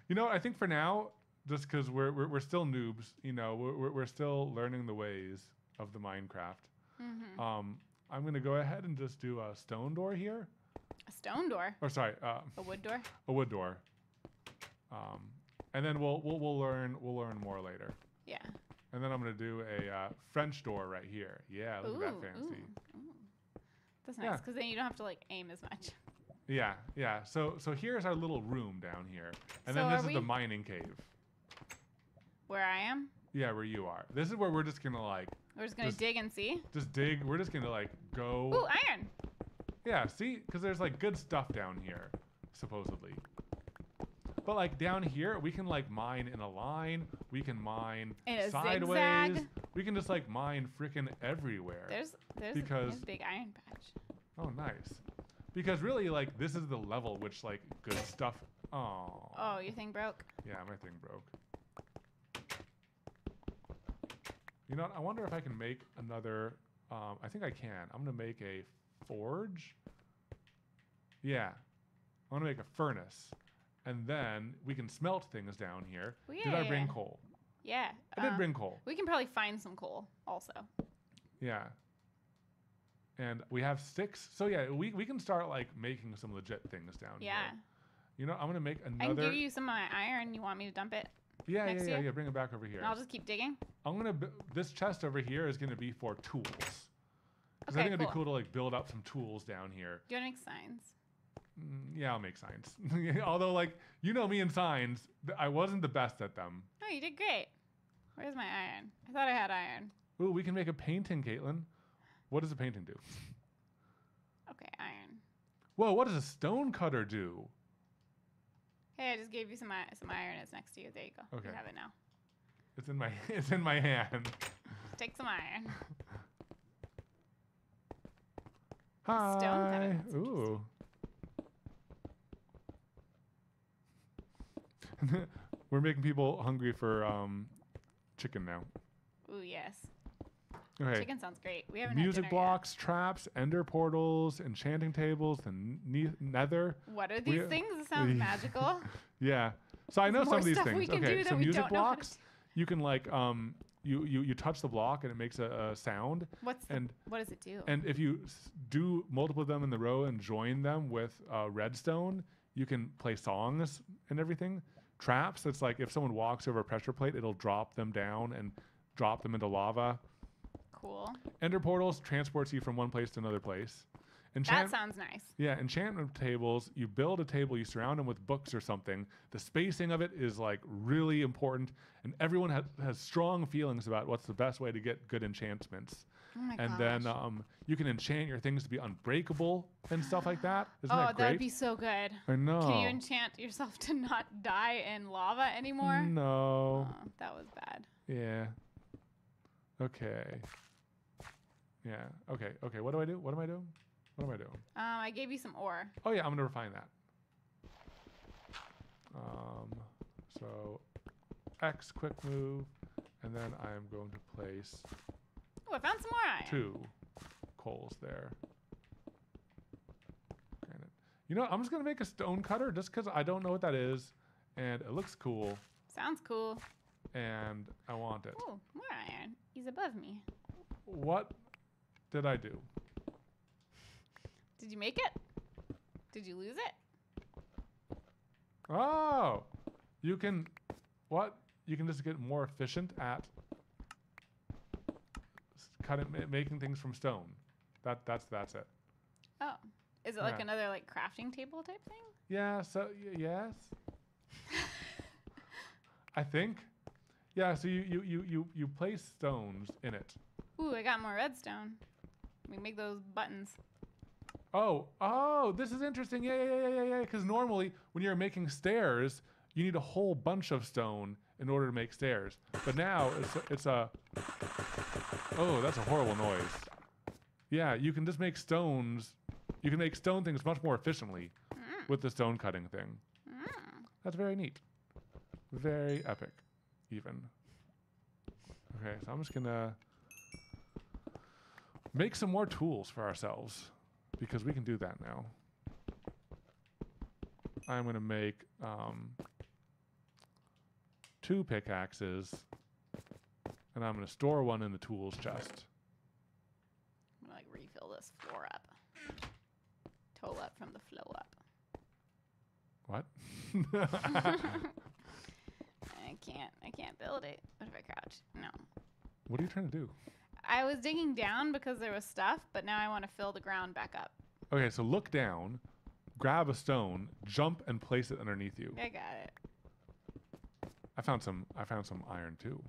You know, I think for now, just because we're still noobs, you know, we're still learning the ways of the Minecraft. Mm-hmm. I'm gonna go ahead and just do a stone door here. A stone door. Or sorry, a wood door. A wood door. And then we'll learn more later. Yeah. And then I'm going to do a French door right here. Yeah, look at that fancy. Ooh. That's nice, because then you don't have to, like, aim as much. Yeah, yeah. So here's our little room down here. And so then this is the mining cave. Where I am? Yeah, where you are. This is where we're just going to, like... We're just going to dig and see? Just dig. We're just going to, like, go... Ooh, iron! Yeah, see? Because there's, like, good stuff down here, supposedly. But, like, down here, we can, like, mine in a line. We can mine sideways. Zigzag. We can just, like, mine freaking everywhere. There's a big iron patch. Oh, nice. Because really, like, this is the level which, like, good stuff. Oh. Oh, your thing broke? Yeah, my thing broke. You know what? I wonder if I can make another. I think I can. I'm going to make a forge. Yeah. I'm going to make a furnace. And then we can smelt things down here. Well, yeah, Did I bring coal? Yeah. I did bring coal. We can probably find some coal also. Yeah. And we have sticks. So, yeah, we can start, like, making some legit things down here. Yeah. You know, I'm going to make another. I can give you some of my iron. You want me to dump it? Yeah. Bring it back over here. And I'll just keep digging. This chest over here is going to be for tools. Because I think it'd be cool to, like, build up some tools down here. Do you want to make signs? Yeah, I'll make signs. Although, like, you know me and signs, I wasn't the best at them. Oh, you did great. Where's my iron? I thought I had iron. Ooh, we can make a painting, Katelyn. What does a painting do? Okay, iron. Whoa, what does a stone cutter do? Hey, I just gave you some iron. It's next to you. There you go. Okay. You have it now. It's in my hand. Just take some iron. Hi. Stone cutter. Ooh. We're making people hungry for chicken now. Ooh, yes. Okay. Chicken sounds great. We haven't music blocks, yet. Traps, ender portals, enchanting tables, the nether. What are these things? It sounds magical. Yeah. So I know some of these things. Okay. So music blocks, you can like you touch the block and it makes a sound. What does it do? And if you do multiple of them in the row and join them with redstone, you can play songs and everything. Traps, it's like if someone walks over a pressure plate, it'll drop them down and drop them into lava. Cool. Ender portals transports you from one place to another place. That sounds nice. Yeah, enchantment tables, you build a table, you surround them with books or something. The spacing of it is like really important, and everyone has strong feelings about what's the best way to get good enchantments. Oh my gosh. And then you can enchant your things to be unbreakable and stuff like that. Isn't that great? That'd be so good. I know. Can you enchant yourself to not die in lava anymore? No. Oh, that was bad. Yeah. Okay. Yeah. Okay. Okay. What do I do? What am I doing? What am I doing? I gave you some ore. Oh, yeah. I'm going to refine that. So, X, quick move. And then I'm going to place... Oh, I found some more iron. 2 coals there. You know what? I'm just going to make a stone cutter just because I don't know what that is. And it looks cool. Sounds cool. And I want it. Oh, more iron. He's above me. What did I do? Did you make it? Did you lose it? Oh, you can, what? You can just get more efficient at cutting, making things from stone. That's it. Oh, is it like another like crafting table type thing? Yeah. So yes, I think. Yeah. So you place stones in it. Ooh, I got more redstone. We make those buttons. Oh, this is interesting. Yeah. Because normally when you're making stairs, you need a whole bunch of stone in order to make stairs. But now it's a... Oh, that's a horrible noise. Yeah, you can just make stones. You can make stone things much more efficiently with the stone cutting thing. That's very neat. Very epic, even. Okay, so I'm just going to make some more tools for ourselves. Because we can do that now. I'm going to make 2 pickaxes. And I'm going to store one in the tools chest. I'm going to like refill this floor up. Toll up from the flow up. What? I can't build it. What if I crouch? No. What are you trying to do? I was digging down because there was stuff, but now I want to fill the ground back up. Okay, so look down, grab a stone, jump, and place it underneath you. I got it. I found some iron too.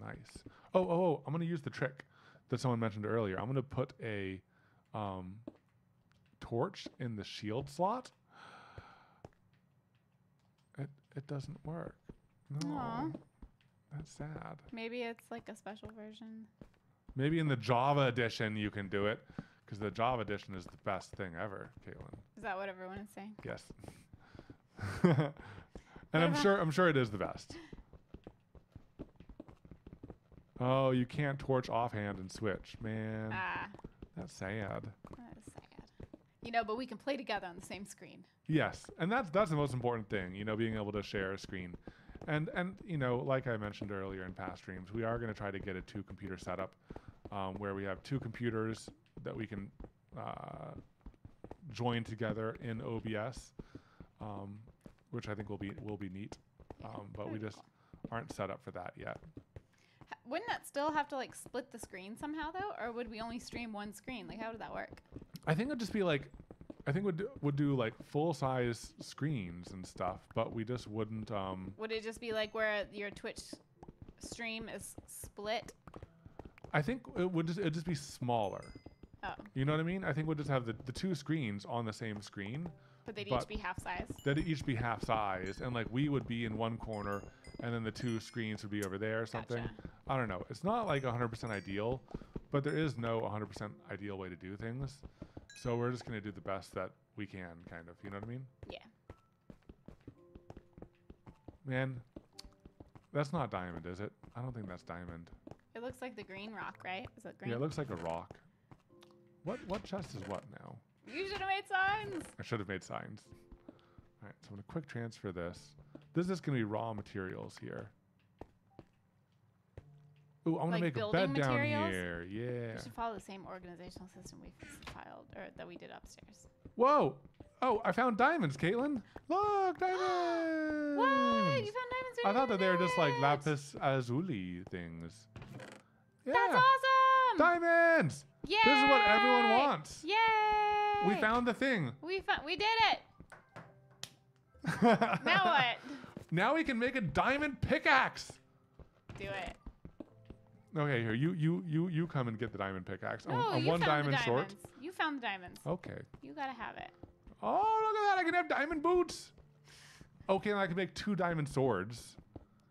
Nice. Oh! I'm gonna use the trick that someone mentioned earlier. I'm gonna put a torch in the shield slot. It doesn't work. No. Aww. That's sad. Maybe it's like a special version. Maybe in the Java edition you can do it, because the Java edition is the best thing ever, Katelyn. Is that what everyone is saying? Yes. And I'm sure it is the best. Oh, you can't torch offhand and switch, man. Ah. That's sad. That is sad. You know, but we can play together on the same screen. Yes, and that's the most important thing, you know, being able to share a screen. And you know, like I mentioned earlier in past streams, we are going to try to get a 2-computer setup where we have 2 computers that we can join together in OBS, which I think will be neat. But we just aren't set up for that yet. Wouldn't that still have to like split the screen somehow though, or would we only stream one screen? Like, how would that work? I think it'd just be like, I think would do like full-size screens and stuff, but we just wouldn't. Would it just be like where your Twitch stream is split? I think it'd just be smaller. Oh. You know what I mean? I think we'll just have the 2 screens on the same screen. But they'd each be half-sized? They'd each be half-sized, and like we would be in one corner, and then the 2 screens would be over there or something. Gotcha. I don't know. It's not like 100% ideal, but there is no 100% ideal way to do things. So we're just going to do the best that we can, kind of. You know what I mean? Yeah. Man, that's not diamond, is it? I don't think that's diamond. It It looks like the green rock, right? Is that green? Yeah, it looks like a rock. What chest is what now? You should have made signs. I should have made signs. All right, so I'm gonna quick transfer this. This is gonna be raw materials here. Ooh, I want to make a bed down here. Yeah. We should follow the same organizational system we filed, or that we did upstairs. Whoa! Oh, I found diamonds, Katelyn. Look, diamonds. What? You found diamonds? I thought that they were just like lapis lazuli things. Yeah. That's awesome! Diamonds! Yeah. This is what everyone wants. Yay! We found the thing. We did it. Now what? Now we can make a diamond pickaxe. Do it. Okay, here you come and get the diamond pickaxe. No, I'm one diamond short. You found the diamonds. Okay. You gotta have it. Oh, look at that! I can have diamond boots. Okay, and I can make 2 diamond swords.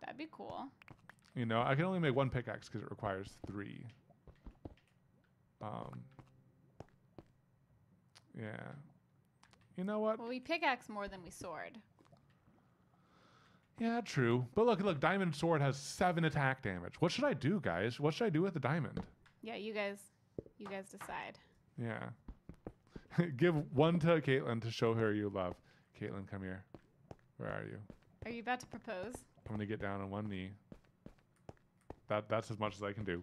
That'd be cool. You know, I can only make 1 pickaxe because it requires 3. Yeah. You know what? Well, we pickaxe more than we sword. Yeah, true. But look, diamond sword has 7 attack damage. What should I do, guys? What should I do with the diamond? Yeah, you guys decide. Yeah. Give 1 to Katelyn to show her you love. Katelyn, come here. Where are you? Are you about to propose? I'm gonna get down on 1 knee. That's as much as I can do.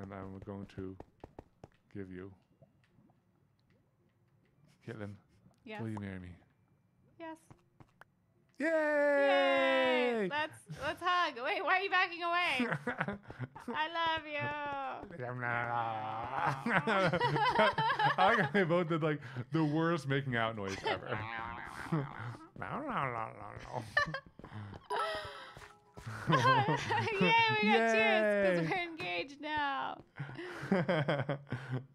And I'm going to give you. Katelyn, yes. Will you marry me? Yes. Yay! Yay! Let's hug. Wait, why are you backing away? I love you. I think they both did like the worst making out noise ever. Yay! We got cheers because we're engaged now.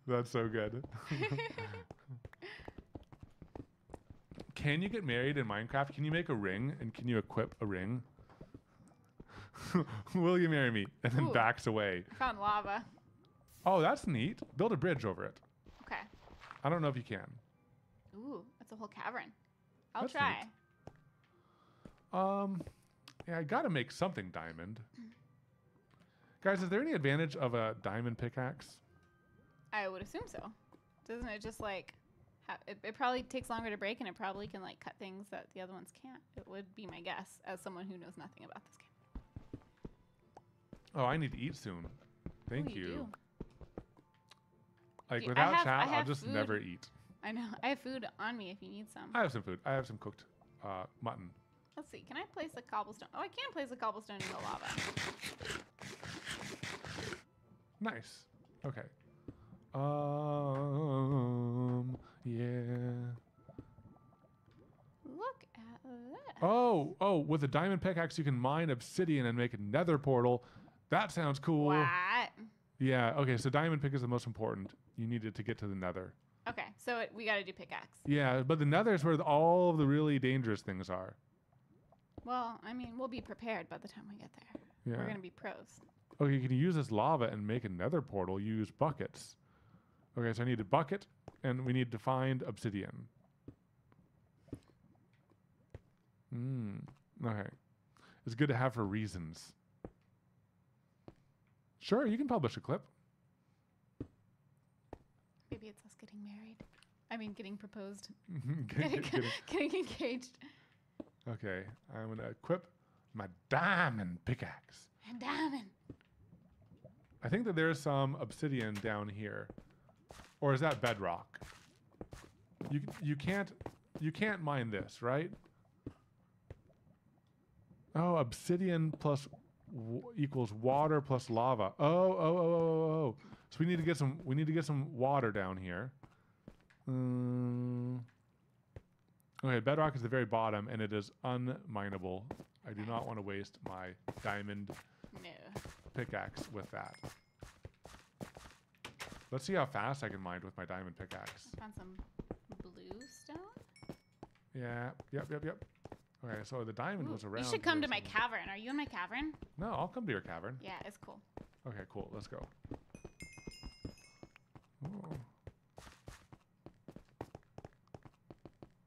That's so good. Can you get married in Minecraft? Can you make a ring? And can you equip a ring? Will you marry me? And then backs away. I found lava. Oh, that's neat. Build a bridge over it. Okay. I don't know if you can. Ooh, that's a whole cavern. I'll try. Neat. Yeah, I gotta make something diamond. Guys, is there any advantage of a diamond pickaxe? I would assume so. Doesn't it just like... It probably takes longer to break, and it probably can like cut things that the other ones can't. It would be my guess as someone who knows nothing about this game. Oh, I need to eat soon. Thank you. Like without chat, I'll just never eat. I know. I have food on me if you need some. I have some food. I have some cooked mutton. Let's see. Can I place a cobblestone? Oh, I can place a cobblestone in the lava. Nice. Okay. Yeah. Look at that. Oh, with a diamond pickaxe, you can mine obsidian and make a nether portal. That sounds cool. What? Yeah, okay, so diamond pick is the most important. You need it to get to the nether. Okay, so we got to do pickaxe. Yeah, but the nether is where all of the really dangerous things are. Well, I mean, we'll be prepared by the time we get there. Yeah. We're going to be pros. Okay, you can use this lava and make a nether portal. You use buckets. Okay, so I need a bucket, and we need to find obsidian. Okay. It's good to have for reasons. Sure, you can publish a clip. Maybe it's us getting married. I mean, getting proposed. Getting engaged. Okay, I'm going to equip my diamond pickaxe. And diamond. I think that there's some obsidian down here. Or is that bedrock? You can't mine this, right? Oh, obsidian plus equals water plus lava. Oh. So we need to get some. We need to get some water down here. Okay, bedrock is the very bottom, and it is unmineable. I do not want to waste my diamond pickaxe with that. Let's see how fast I can mine with my diamond pickaxe. I found some blue stone. Yeah. Yep. Okay, so the diamond was around. You should come to my cavern. Are you in my cavern? No, I'll come to your cavern. Yeah, it's cool. Okay, cool. Let's go.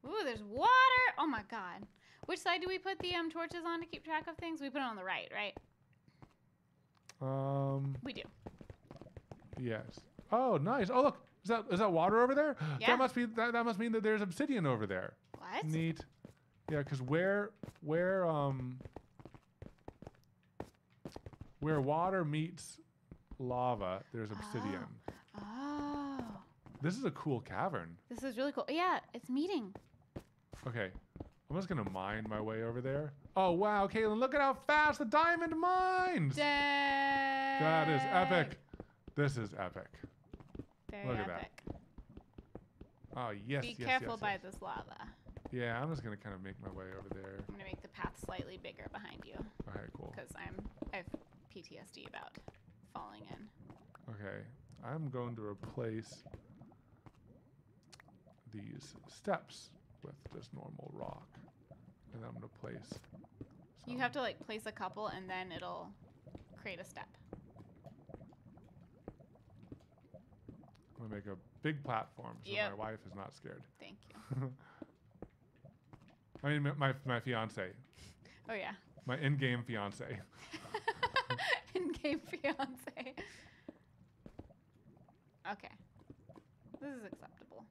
Ooh, there's water. Oh my god. Which side do we put the torches on to keep track of things? We put it on the right, right? We do. Yes. Oh, nice. Oh, look. Is that water over there? Yeah. That must mean that there's obsidian over there. What? Neat. Yeah, because where water meets lava, there's obsidian. Oh. This is a cool cavern. This is really cool. Yeah, it's meeting. Okay. I'm just going to mine my way over there. Oh, wow, Katelyn, look at how fast the diamond mines! Dang. That is epic. This is epic. Very look epic. At that. Oh, yes, be yes, careful yes, by yes. this lava. Yeah, I'm just going to kind of make my way over there. I'm going to make the path slightly bigger behind you. Okay, cool. Because I have PTSD about falling in. Okay, I'm going to replace these steps with just normal rock. And then I'm going to place some. You have to like place a couple and then it'll create a step. I'm going to make a big platform so yep. my wife is not scared. Thank you. I mean, my fiance. Oh, yeah. My in-game fiance. In-game fiance. Okay. This is acceptable.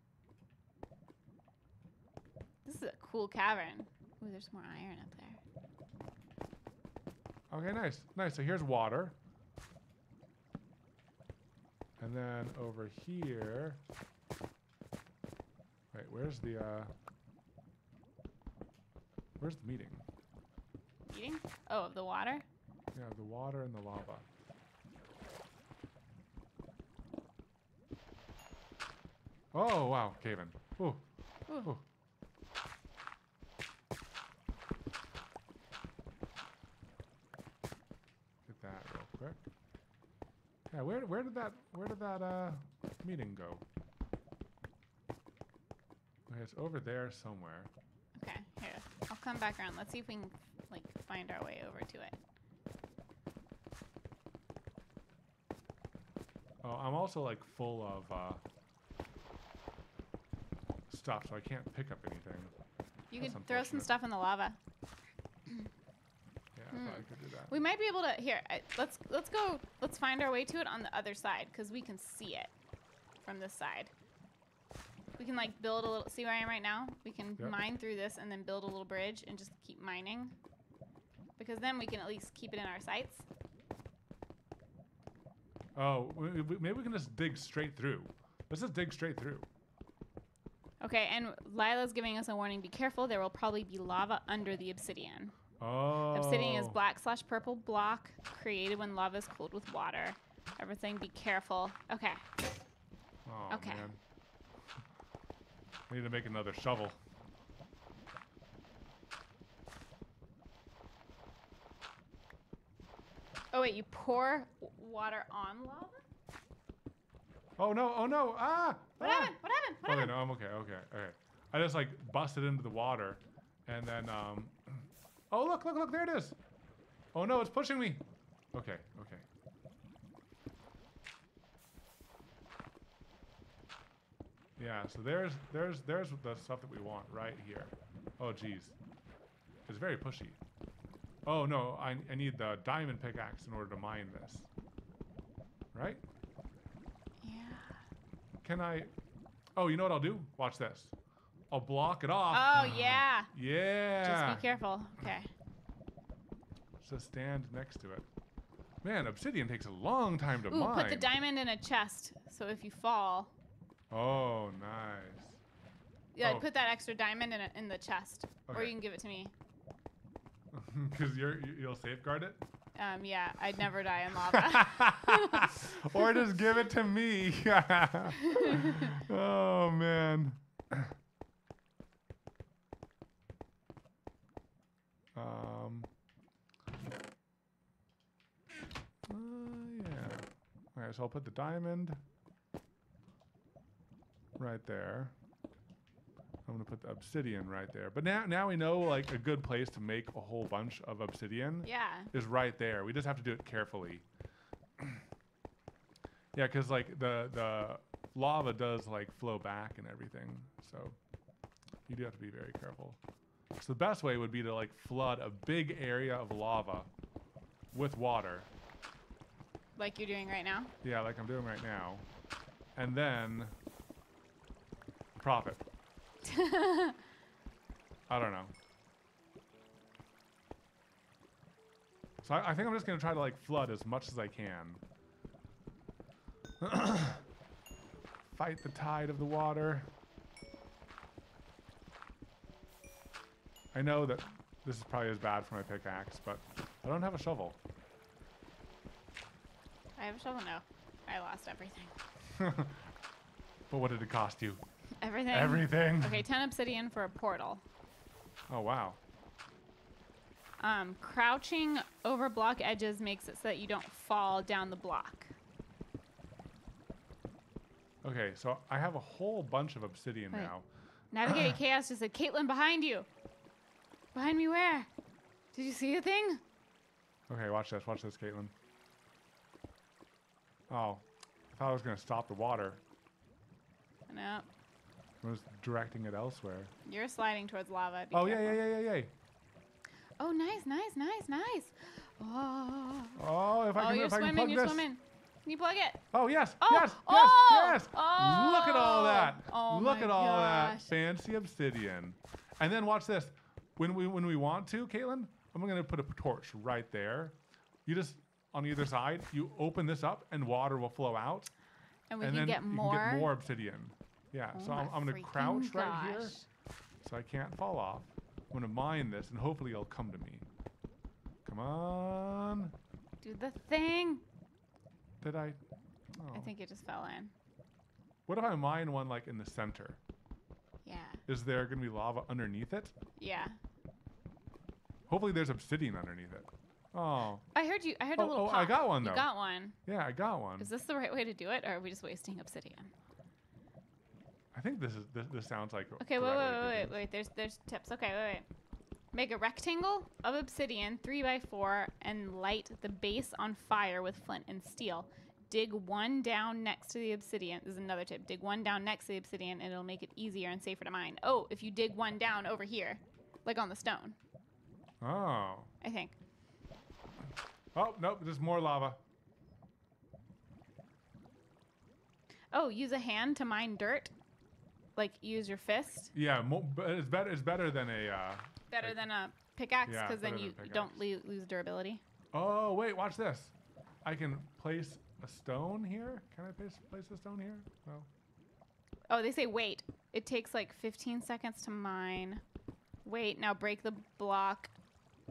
This is a cool cavern. Ooh, there's more iron up there. Okay, nice. Nice. So here's water. And then over here. Wait, where's the meeting? Meeting? Oh, of the water? Yeah, the water and the lava. Oh, wow, cave-in. Ooh. Ooh. Ooh. Get that real quick. Yeah, where did that meeting go? Okay, it's over there somewhere. Okay, here. I'll come back around. Let's see if we can like find our way over to it. Oh, I'm also like full of stuff, so I can't pick up anything. You can throw some stuff in the lava. Yeah, I thought I could do that. We might be able to here. Let's go. Let's find our way to it on the other side because we can see it from this side. We can like build a little. See where I am right now? We can yep. mine through this and then build a little bridge and just keep mining because then we can at least keep it in our sights. Oh, maybe we can just dig straight through. Let's just dig straight through. Okay, and Lila's giving us a warning. Be careful. There will probably be lava under the obsidian. Oh. Obsidian is black/purple block created when lava is cooled with water. Everything, be careful. Okay. Oh, okay. Man. I need to make another shovel. Oh, wait, you pour water on lava? Oh, no. Oh, no. Ah! What happened? What happened? What happened? Okay, no, I'm okay. Okay, okay. I just, like, busted into the water, and then, Oh, look, look, look. There it is. Oh, no, it's pushing me. Okay, okay. Yeah, so there's the stuff that we want right here. Oh, geez. It's very pushy. Oh, no, I need the diamond pickaxe in order to mine this. Right? Yeah. Can I... Oh, you know what I'll do? Watch this. I'll block it off. Oh, yeah. Yeah. Just be careful. Okay. So stand next to it. Man, obsidian takes a long time to mine. Put the diamond in a chest, so if you fall... Oh, nice. Yeah, oh. Put that extra diamond in the chest. Okay. Or you can give it to me. Because you'll safeguard it? Yeah, I'd never die in lava. Or just give it to me. Oh, man. Yeah. All right, so I'll put the diamond right there. I'm gonna put the obsidian right there. But now we know like a good place to make a whole bunch of obsidian. Yeah. Is right there. We just have to do it carefully. Yeah, because like the lava does like flow back and everything. So you do have to be very careful. So the best way would be to like flood a big area of lava with water. Like you're doing right now? Yeah, like I'm doing right now. And then profit. I don't know. So I think I'm just gonna try to like flood as much as I can. Fight the tide of the water. I know that this is probably as bad for my pickaxe, but I don't have a shovel. I have a shovel now. I lost everything. But what did it cost you? Everything. Everything. Okay, 10 obsidian for a portal. Oh, wow. Crouching over block edges makes it so that you don't fall down the block. Okay, so I have a whole bunch of obsidian now. Navigating Chaos just said, Katelyn, behind you. Behind me where? Did you see a thing? Okay, watch this, Katelyn. Oh, I thought I was going to stop the water. No. I was directing it elsewhere. You're sliding towards lava. Be careful. yeah. Oh, nice. Oh, if I can plug this. You're swimming. Can you plug it? Oh, yes. Oh. Look at all that. Oh, look at all that fancy obsidian. And then watch this. When we want to, Katelyn, I'm going to put a torch right there. You just... on either side, you open this up and water will flow out. And we can get more? You can get more obsidian. Yeah, oh so I'm going to crouch right here so I can't fall off. I'm going to mine this and hopefully it'll come to me. Come on. Do the thing. Did I? Oh. I think it just fell in. What if I mine one like in the center? Yeah. Is there going to be lava underneath it? Yeah. Hopefully there's obsidian underneath it. Oh. I heard a little pop. I got one, though. You got one. Yeah, I got one. Is this the right way to do it, or are we just wasting obsidian? I think this sounds like... Okay, wait. There's tips. Okay, wait. Make a rectangle of obsidian, 3x4, and light the base on fire with flint and steel. Dig one down next to the obsidian. This is another tip. Dig one down next to the obsidian, and it'll make it easier and safer to mine. Oh, if you dig one down over here, like on the stone. Oh. I think. Oh, nope, there's more lava. Oh, use a hand to mine dirt? Like, use your fist? Yeah, it's better than a... better than a pickaxe, because then you don't lose durability. Oh, wait, watch this. I can place a stone here? Can I place a stone here? No. Oh, they say wait. It takes, like, 15 seconds to mine. Wait, now break the block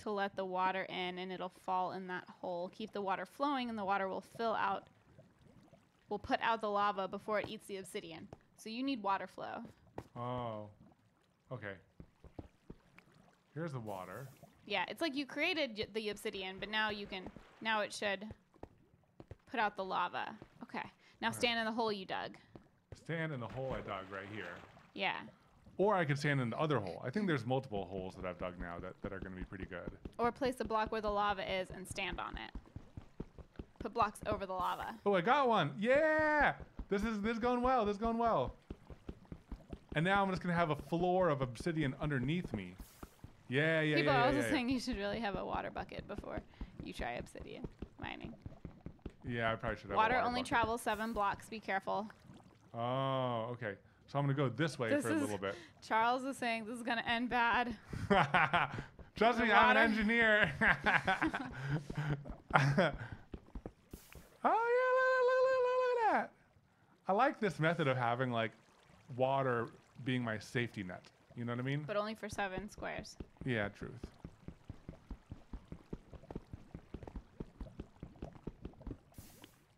to let the water in and it'll fall in that hole. Keep the water flowing and the water will put out the lava before it eats the obsidian. So you need water flow. Oh, okay. Here's the water. Yeah, it's like you created the obsidian, but now you can, now it should put out the lava. Okay, now stand in the hole you dug. Stand in the hole I dug right here. Yeah. Or I could stand in the other hole. I think there's multiple holes that I've dug now that are going to be pretty good. Or place a block where the lava is and stand on it. Put blocks over the lava. Oh, I got one. Yeah! This is going well. This is going well. And now I'm just going to have a floor of obsidian underneath me. Yeah. People are also saying you should really have a water bucket before you try obsidian mining. Yeah, I probably should have a water bucket. Water only travels 7 blocks. Be careful. Oh, okay. So I'm going to go this way for a little bit. Charles is saying this is going to end bad. Trust me, I'm an engineer. Oh, yeah, look at that. I like this method of having, like, water being my safety net. You know what I mean? But only for 7 squares. Yeah, truth.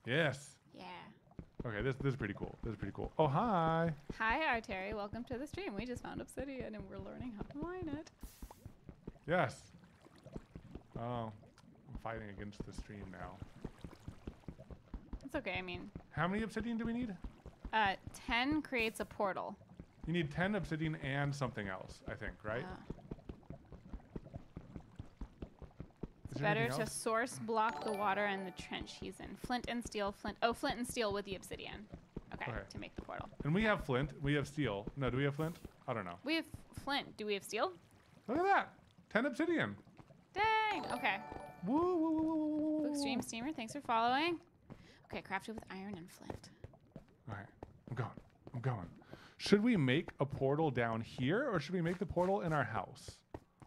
Yes. Okay, this is pretty cool. This is pretty coul. Oh, hi. Hi, Arteri. Welcome to the stream. We just found obsidian, and we're learning how to mine it. Yes. Oh, I'm fighting against the stream now. It's okay, I mean. How many obsidian do we need? 10 creates a portal. You need 10 obsidian and something else, I think, right? It's better to source block the water in the trench he's in. Flint and steel, flint and steel with the obsidian. Okay, to make the portal. And we have flint, we have steel. No, do we have flint? I don't know. We have flint. Do we have steel? Look at that. 10 obsidian. Dang. Okay. Woo, woo, woo, woo, woo. Extreme Steamer, thanks for following. Okay, craft it with iron and flint. All right. I'm going. I'm going. Should we make a portal down here, or should we make the portal in our house?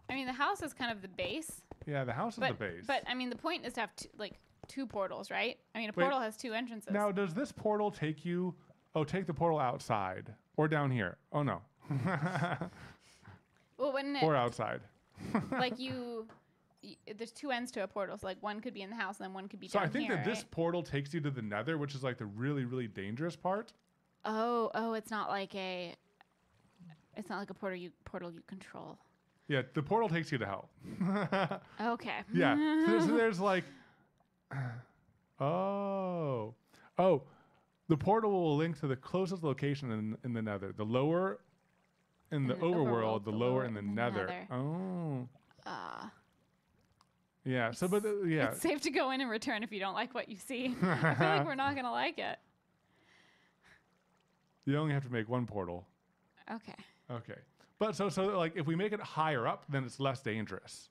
I mean, the house is kind of the base. Yeah, the house is the base. But, I mean, the point is to have, two portals, right? I mean, a portal has two entrances. Now, does this portal take you... Oh, take the portal outside. Or down here. Oh, no. Well, wouldn't it... Or outside. Like, there's two ends to a portal. So, like, one could be in the house, and then one could be down here, So I think that this portal takes you to the Nether, which is, like, the really, really dangerous part. Oh, it's not like a... It's not like a portal you control. Yeah, the portal takes you to hell. Okay. Yeah. So there's like... Oh. Oh. The portal will link to the closest location in the Nether. The lower in the overworld, the lower in the Nether. Oh. Yeah. So, but yeah. It's safe to go in and return if you don't like what you see. I feel like we're not going to like it. You only have to make one portal. Okay. Okay. But so like if we make it higher up, then it's less dangerous,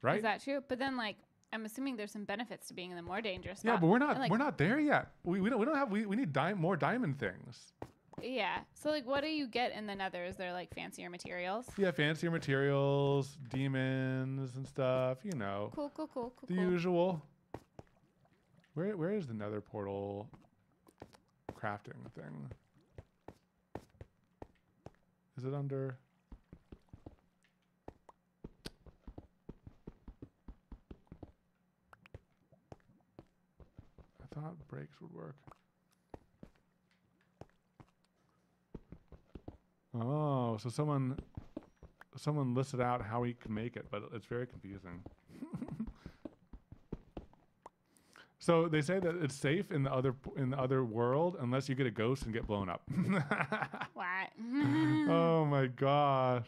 right? Is that true? But then like I'm assuming there's some benefits to being in the more dangerous spot. Yeah, but we're not there yet. We need more diamond things. Yeah. So like what do you get in the Nether? Is there like fancier materials? Yeah, fancier materials, demons and stuff. You know. Cool. The usual. Where is the Nether portal crafting thing? Is it under? I thought brakes would work. Oh, so someone listed out how he can make it, but it's very confusing. So they say that it's safe in the other world unless you get a ghost and get blown up. What? Oh my gosh.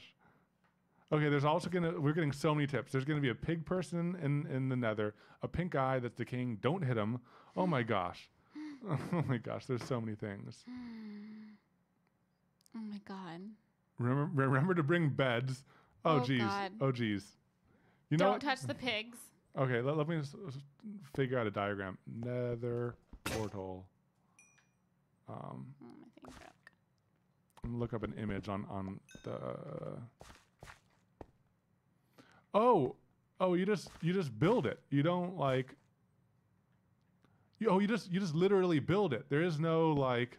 Okay, there's also we're getting so many tips. There's gonna be a pig person in the Nether, a pink eye that's decaying. Don't hit him. Oh my gosh. Oh my gosh. There's so many things. Oh my god. Remember to bring beds. Oh geez. God. Oh geez. You know. Don't touch the pigs. Okay, let me just figure out a diagram. Nether portal. My thing broke. I'm gonna look up an image on the. Oh, you just build it. You don't like. You just literally build it. There is no like.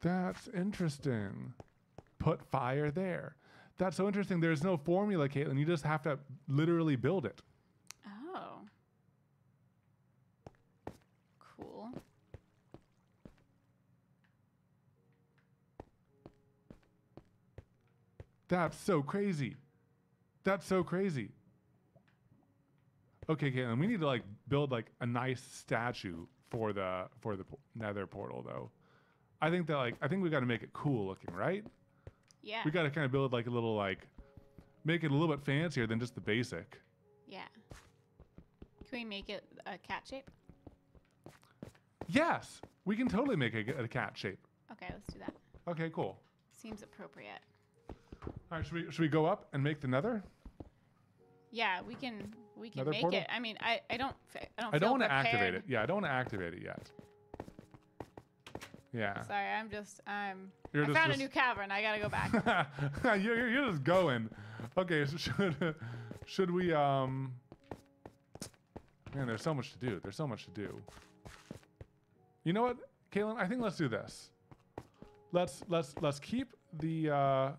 That's interesting. Put fire there. That's so interesting. There's no formula, Katelyn. You just have to literally build it. Oh. Cool. That's so crazy. That's so crazy. Okay, Katelyn, we need to like build like a nice statue for the Nether portal though. I think we got to make it cool looking, right? Yeah. We got to kind of build like a little make it a little bit fancier than just the basic. Yeah. Can we make it a cat shape? Yes, we can totally make it a cat shape. Okay, let's do that. Okay, cool. Seems appropriate. All right, should we go up and make the Nether? Yeah, we can Nether make portal? It. I mean, I don't. I don't want to activate it. Yeah, I don't want to activate it yet. Yeah. Sorry, I found a new cavern. I gotta go back. You're just going. Okay, so should we? Man, there's so much to do. There's so much to do. You know what, Katelyn? I think let's do this. Let's keep the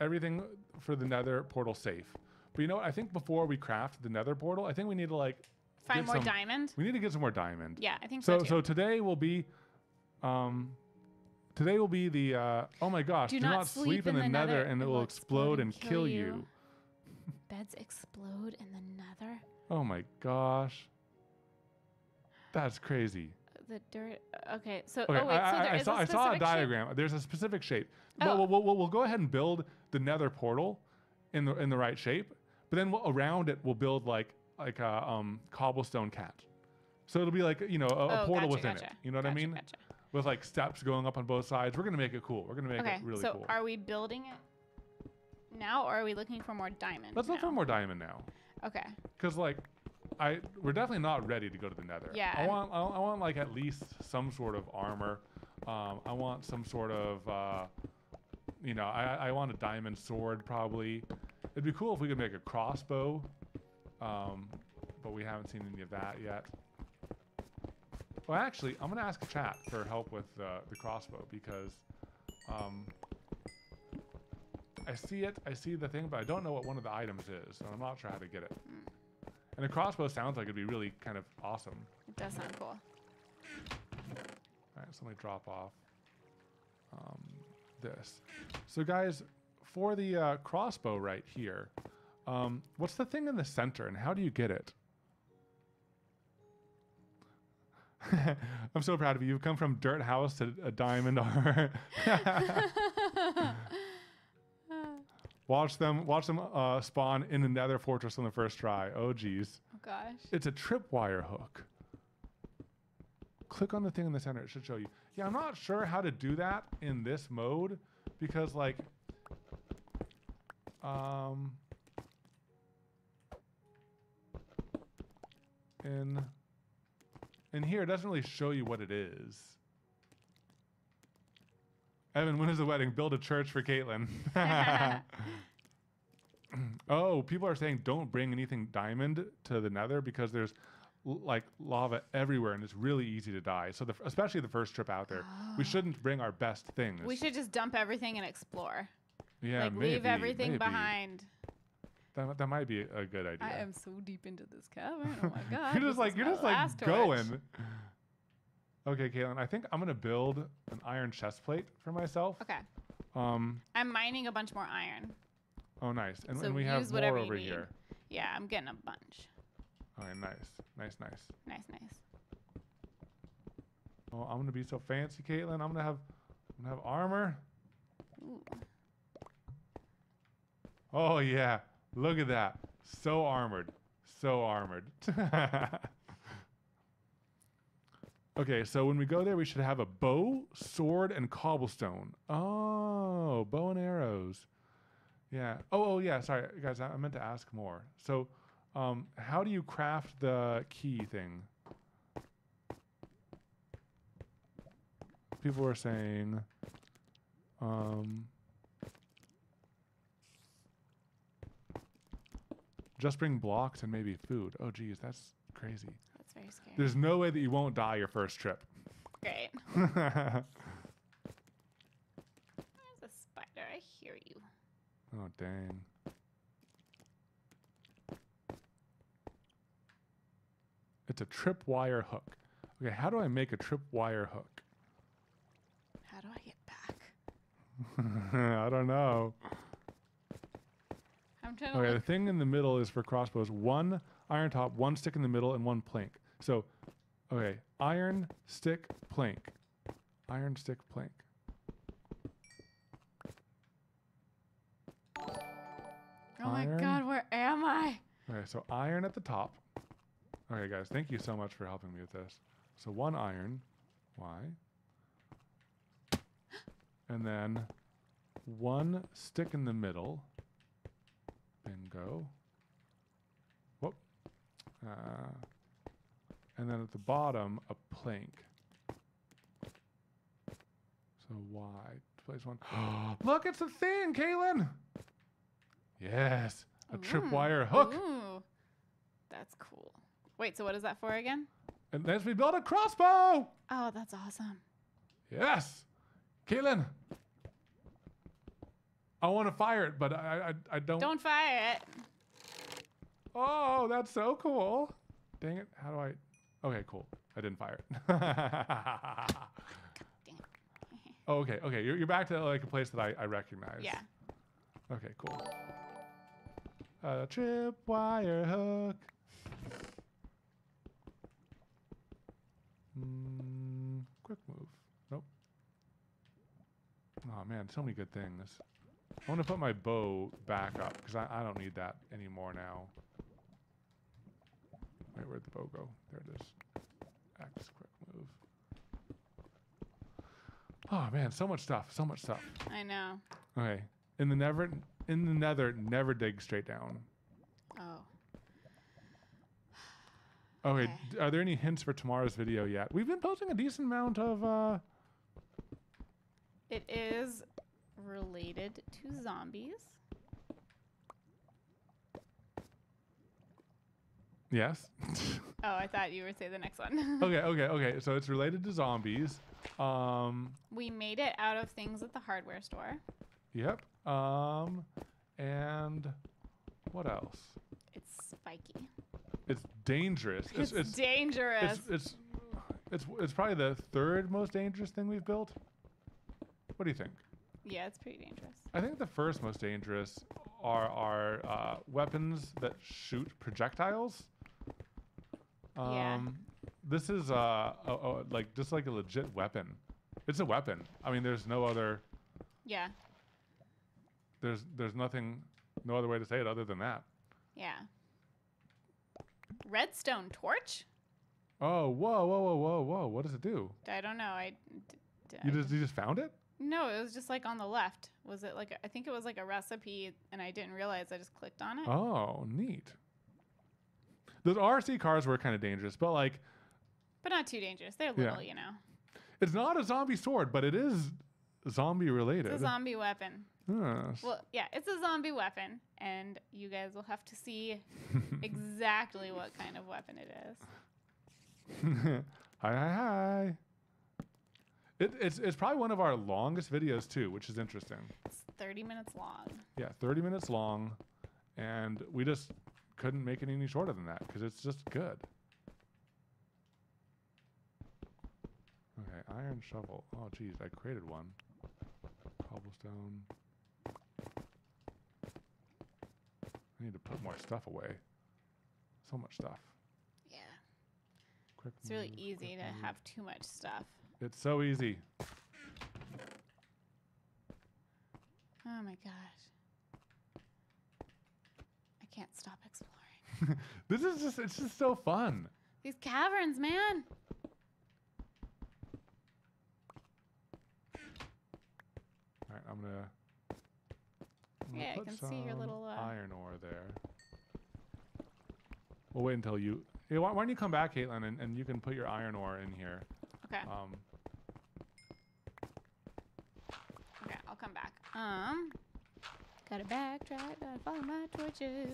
everything for the Nether portal safe. But you know what? I think before we craft the Nether portal, I think we need to find more diamond. We need to get some more diamond. Yeah, I think so. So today will be. Today will be the oh my gosh, do not sleep in the Nether and it will explode and kill you. Beds explode in the Nether. Oh my gosh, that's crazy. The dirt. Okay, so okay, oh wait, I saw a diagram. Shape? There's a specific shape. Oh. We'll go ahead and build the Nether portal in the right shape, but then around it we'll build like a cobblestone cat. So it'll be like a portal within it. You know what I mean? Gotcha. With like steps going up on both sides. We're gonna make it cool. We're gonna make it really cool. So are we building it now, or are we looking for more diamonds? Let's look for more diamond now. Okay. Because like, we're definitely not ready to go to the Nether. Yeah. I want like at least some sort of armor. I want some sort of you know, I want a diamond sword probably. It'd be cool if we could make a crossbow, but we haven't seen any of that yet. Well, actually, I'm gonna ask chat for help with the crossbow because I see it, I see the thing, but I don't know what one of the items is, and I'm not sure how to get it. And a crossbow sounds like it'd be really kind of awesome. It does sound cool. All right, so let me drop off this. So guys, for the crossbow right here, what's the thing in the center, and how do you get it? I'm so proud of you. You've come from dirt house to a diamond armor. Watch them spawn in the Nether fortress on the first try. Oh geez. Oh gosh. It's a tripwire hook. Click on the thing in the center. It should show you. Yeah, I'm not sure how to do that in this mode because like, in here, it doesn't really show you what it is. Evan, when is the wedding? Build a church for Katelyn. Oh, people are saying don't bring anything diamond to the Nether because there's like lava everywhere and it's really easy to die. So especially the first trip out there, we shouldn't bring our best things. We should just dump everything and explore. Yeah, like maybe, leave everything behind. That might be a good idea. I am so deep into this cavern. Oh my god! you're just like going. Okay, Katelyn. I think I'm gonna build an iron chest plate for myself. Okay. I'm mining a bunch more iron. Oh, nice. And, so and we have more over here. Yeah, I'm getting a bunch. All right, nice. Oh, I'm gonna be so fancy, Katelyn. I'm gonna have armor. Ooh. Oh yeah. Look at that. So armored. So armored. Okay, so when we go there, we should have a bow, sword, and cobblestone. Oh, bow and arrows. Yeah. Oh, yeah. Sorry, guys. I meant to ask more. So how do you craft the key thing? People were saying... just bring blocks and maybe food. Oh, geez, that's crazy. That's very scary. There's no way that you won't die your first trip. Great. There's a spider. I hear you. Oh, dang. It's a tripwire hook. Okay, how do I make a tripwire hook? How do I get back? I don't know. Okay, the thing in the middle is for crossbows. One iron top, one stick in the middle, and one plank. So, okay, iron, stick, plank. Iron, stick, plank. Oh my god, where am I? Okay, so iron at the top. Okay, guys, thank you so much for helping me with this. So one iron, Y. And then one stick in the middle. Bingo. Whoop. And then at the bottom, a plank. So Y. Place one. Look, it's a thing, Katelyn. Yes, a tripwire hook. Ooh. That's cool. Wait, so what is that for again? And then we build a crossbow. Oh, that's awesome. Yes, Katelyn. I want to fire it, but I don't. Don't fire it. Oh, that's so cool. Dang it. How do I? Okay, cool. I didn't fire it. Dang it. Oh, okay. Okay. You're back to like a place that I recognize. Yeah. Okay, cool. A tripwire hook. Quick move. Nope. Oh, man. So many good things. I want to put my bow back up because I don't need that anymore now. Wait, where'd the bow go? There it is. X, quick move. Oh man, so much stuff. I know. Okay, in the Never in the Nether, never dig straight down. Oh. Okay. Are there any hints for tomorrow's video yet? We've been posting a decent amount of... It is related to zombies. Yes. Oh, I thought you would say the next one. Okay. So it's related to zombies. We made it out of things at the hardware store. Yep. And what else? It's spiky. It's dangerous. It's dangerous. It's probably the third most dangerous thing we've built. What do you think? Yeah, it's pretty dangerous. I think the first most dangerous are our weapons that shoot projectiles. Yeah. This is like just like a legit weapon. It's a weapon. I mean, there's no other. Yeah. There's nothing, no other way to say it other than that. Yeah. Redstone torch? Oh, whoa! What does it do? I don't know. You just found it? No, it was just like on the left. Was it like I think it was like a recipe, and I didn't realize I just clicked on it. Oh, neat. Those RC cars were kind of dangerous, but like. But not too dangerous. They're little, you know. It's not a zombie sword, but it is zombie related. It's a zombie weapon. Yes. Well, yeah, it's a zombie weapon, and you guys will have to see exactly what kind of weapon it is. Hi. It's probably one of our longest videos, too, which is interesting. It's 30 minutes long. Yeah, 30 minutes long, and we just couldn't make it any shorter than that because it's just good. Okay, iron shovel. Oh, geez, I created one. Cobblestone. I need to put more stuff away. So much stuff. Yeah. Quick it's move, really easy to have too much stuff. It's so easy. Oh my gosh. I can't stop exploring. This is just, it's just so fun. These caverns, man. All right, I'm gonna I can see your little iron ore there. We'll wait until you. Hey, why don't you come back, Katelyn, and you can put your iron ore in here. Okay. Okay, I'll come back. Gotta backtrack. Gotta follow my torches.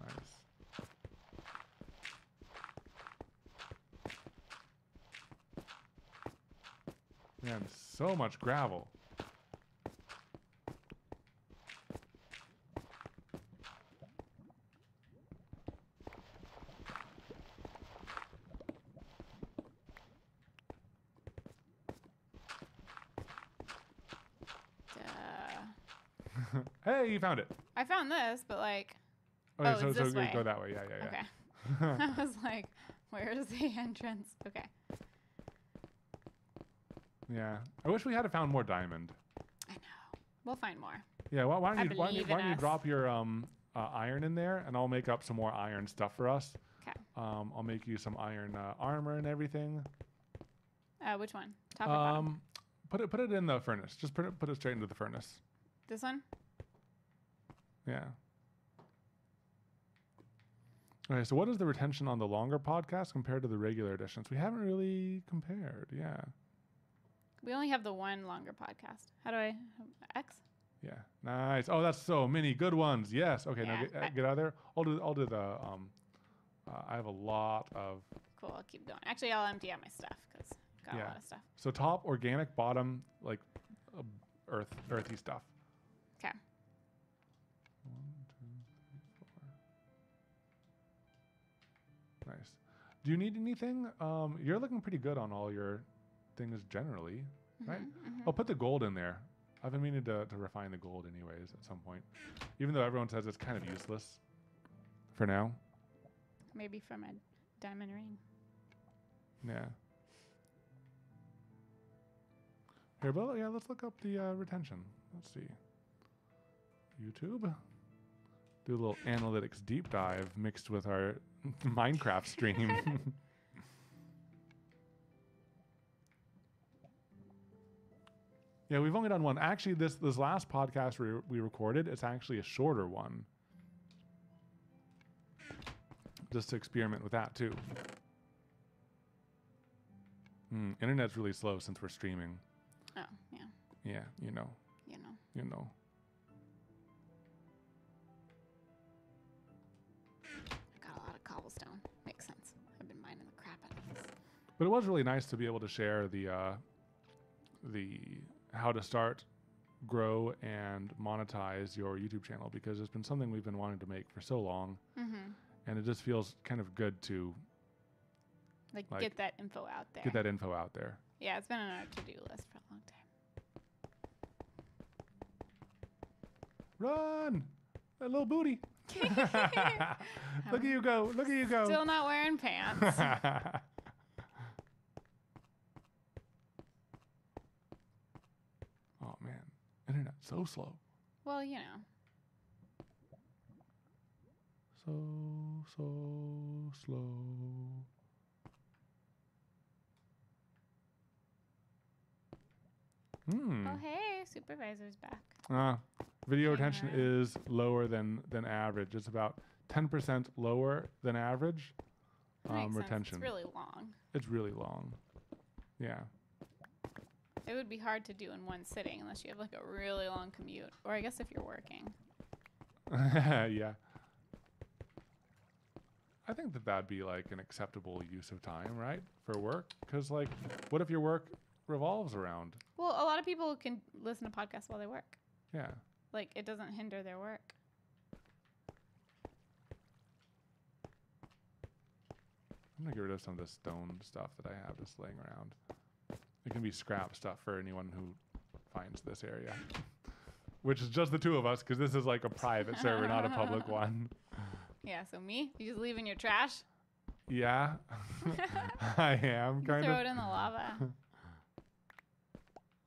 Nice. Man, so much gravel. Hey, you found it. I found this, but like, okay, oh, it's this way. Go that way. Yeah. Okay. I was like, where is the entrance? Okay. Yeah. I wish we had found more diamond. I know. We'll find more. Yeah. Why don't you drop your iron in there, and I'll make up some more iron stuff for us. Okay. I'll make you some iron armor and everything. Which one? Top or bottom? Put it in the furnace. Just put it straight into the furnace. This one? Yeah. Okay, so what is the retention on the longer podcast compared to the regular editions? We haven't really compared, yeah. We only have the one longer podcast. How do I... X? Yeah, nice. Oh, that's so many good ones. Yes. Okay, yeah. Now get out of there. I'll do the... I have a lot of... Cool, I'll keep going. Actually, I'll empty out my stuff because I've got a lot of stuff. So top, organic, bottom, like earthy stuff. Okay. 1, 2, 3, 4. Nice. Do you need anything? You're looking pretty good on all your things generally, right? Mm-hmm. I'll put the gold in there. I've been meaning to refine the gold anyways at some point, even though everyone says it's kind of useless for now. Maybe from a diamond ring. Yeah. Here, but yeah, let's look up the retention. Let's see. YouTube. Do a little analytics deep dive mixed with our Minecraft stream. Yeah, we've only done one. Actually, this last podcast we recorded, it's actually a shorter one. Just to experiment with that too. Internet's really slow since we're streaming. Oh, yeah. Yeah, you know. You know. You know. I got a lot of cobblestone. Makes sense. I've been mining the crap out of this. But it was really nice to be able to share the how to start, grow, and monetize your YouTube channel, because it's been something we've been wanting to make for so long. Mm-hmm. And it just feels kind of good to like get that info out there. Get that info out there. Yeah, it's been on our to-do list for a long time. Run! That little booty. Look at you go. Look at you go. Still not wearing pants. Oh, man. Internet's so slow. Well, you know. So slow. Oh, hey, supervisor's back. Video retention is lower than average. It's about 10% lower than average retention. It's really long. It's really long. Yeah. It would be hard to do in one sitting unless you have like a really long commute. Or I guess if you're working. Yeah. I think that'd be like an acceptable use of time, right? For work. Because like, what if your work revolves around? Well, a lot of people can listen to podcasts while they work. Yeah. Like, it doesn't hinder their work. I'm going to get rid of some of the stone stuff that I have just laying around. It can be scrap stuff for anyone who finds this area. Which is just the two of us, because this is like a private server, not a public one. Yeah, so me? You just leaving your trash? Yeah. I am, kind of. Throw it in the lava.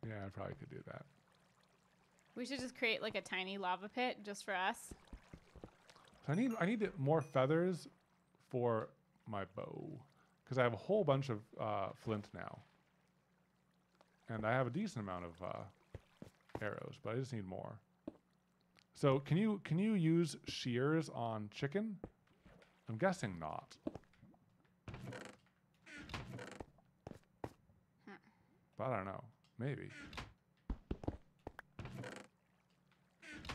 Yeah, I probably could do that. We should just create like a tiny lava pit just for us. So I need more feathers for my bow, because I have a whole bunch of flint now. And I have a decent amount of arrows, but I just need more. So can you use shears on chicken? I'm guessing not. But I don't know. Maybe. All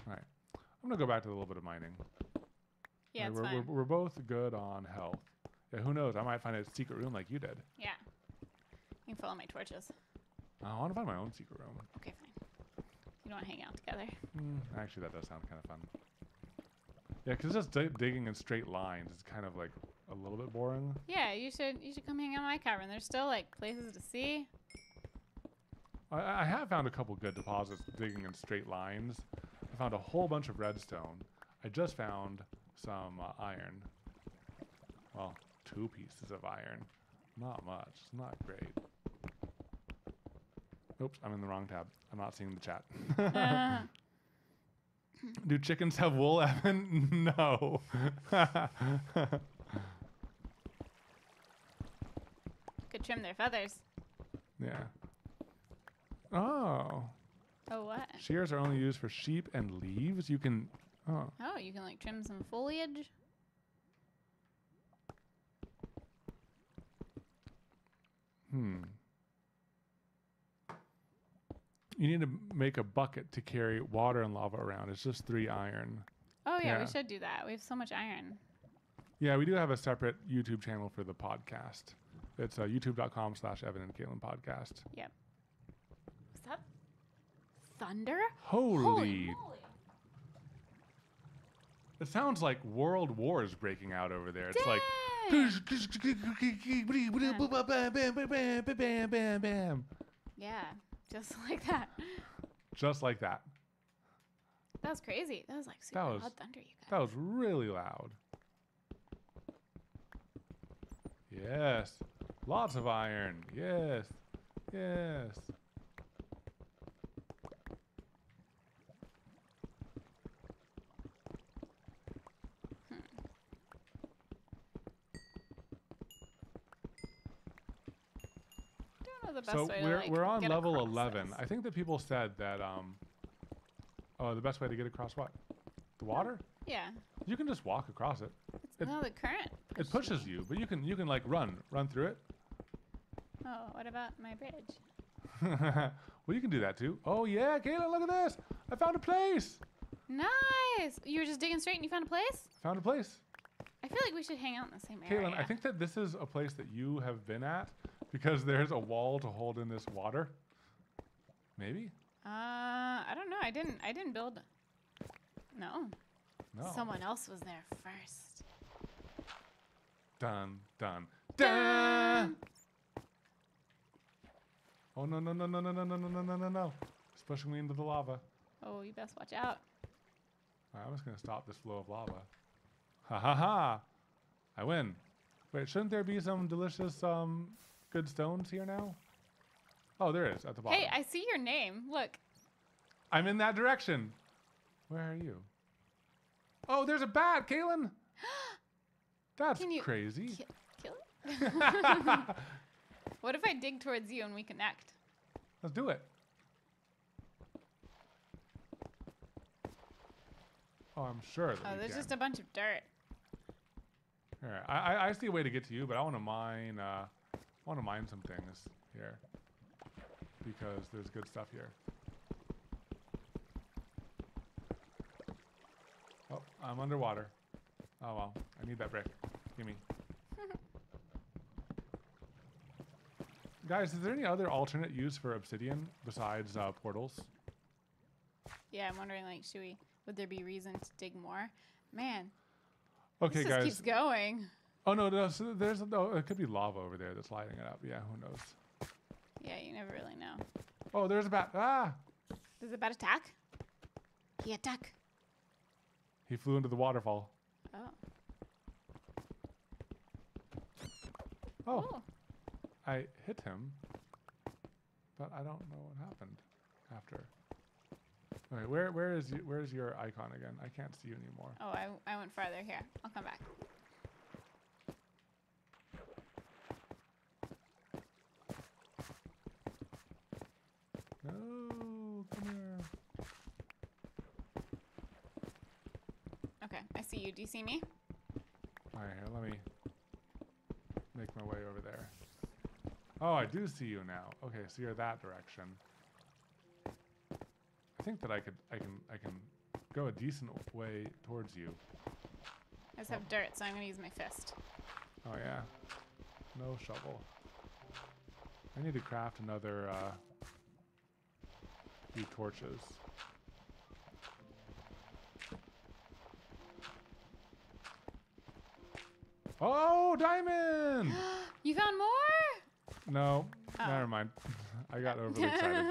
right. I'm going to go back to a little bit of mining. Yeah, it's fine. We're both good on health. Yeah, who knows? I might find a secret room like you did. Yeah. You can follow my torches. I want to find my own secret room. Okay, fine. You don't want to hang out together. Actually, that does sound kind of fun. Yeah, because just digging in straight lines is kind of like a little bit boring. Yeah, you should come hang out in my cavern. There's still like places to see. I have found a couple good deposits digging in straight lines. I found a whole bunch of redstone. I just found some iron. Well, 2 pieces of iron. Not much. It's not great. Oops, I'm in the wrong tab. I'm not seeing the chat. Do chickens have wool, Evan? No. Could trim their feathers. Yeah. Oh. Oh, what? Shears are only used for sheep and leaves. You can... Oh. Oh, you can, like, trim some foliage? You need to make a bucket to carry water and lava around. It's just 3 iron. Oh, yeah, we should do that. We have so much iron. Yeah, we do have a separate YouTube channel for the podcast. It's youtube.com/EvanandKatelynPodcast. Yep. What's that? Thunder? Holy moly. It sounds like world war is breaking out over there. Dang. It's like bam. Yeah, just like that. Just like that. That was crazy. That was like super loud thunder, you guys. That was really loud. Yes. Lots of iron. Yes. Yes. the best way to, like, we're on level 11. I think that people said that oh, the best way to get across what? The water? Yeah. You can just walk across it. No, the current. It pushes you, but you can like run through it. Oh, what about my bridge? Well, you can do that too. Oh yeah, Katelyn, look at this! I found a place. Nice. You were just digging straight and you found a place? Found a place. I feel like we should hang out in the same area. Katelyn, I think that this is a place that you have been at because there's a wall to hold in this water. Maybe? I don't know. I didn't build. No. No. Someone else was there first. Dun dun dun. Oh no no no no no no no no no no no. It's pushing me into the lava. Oh, you best watch out. All right, I'm just gonna stop this flow of lava. Ha ha ha! I win. Wait, shouldn't there be some delicious, good stones here now? Oh, there is at the bottom. Hey, I see your name. Look. I'm in that direction. Where are you? Oh, there's a bat, Katelyn. That's crazy. Kill it? What if I dig towards you and we connect? Let's do it. Oh, I'm sure. That there's just a bunch of dirt. Here, I see a way to get to you, but I want to mine. I want to mine some things here because there's good stuff here. Oh, I'm underwater. Oh well, I need that brick. Give me. Guys, is there any other alternate use for obsidian besides portals? Yeah, I'm wondering, like, should we? Would there be reason to dig more? Man, okay, this just guys. Keeps going. Oh, no, so there's no. It could be lava over there that's lighting it up. Yeah, who knows? Yeah, you never really know. Oh, there's a bat. Ah! Does the bat attack? He attacked. He flew into the waterfall. Oh. Oh. Cool. I hit him, but I don't know what happened after. Okay, where is your icon again? I can't see you anymore. Oh, I went farther. Here, I'll come back. No, come here. Okay, I see you. Do you see me? All right, here, let me make my way over there. Oh, I do see you now. Okay, so you're that direction. I think that I can go a decent way towards you. I just have dirt, so I'm gonna use my fist. Oh yeah, no shovel. I need to craft another few torches. Oh, diamond! You found more? No, never mind. I got overly excited.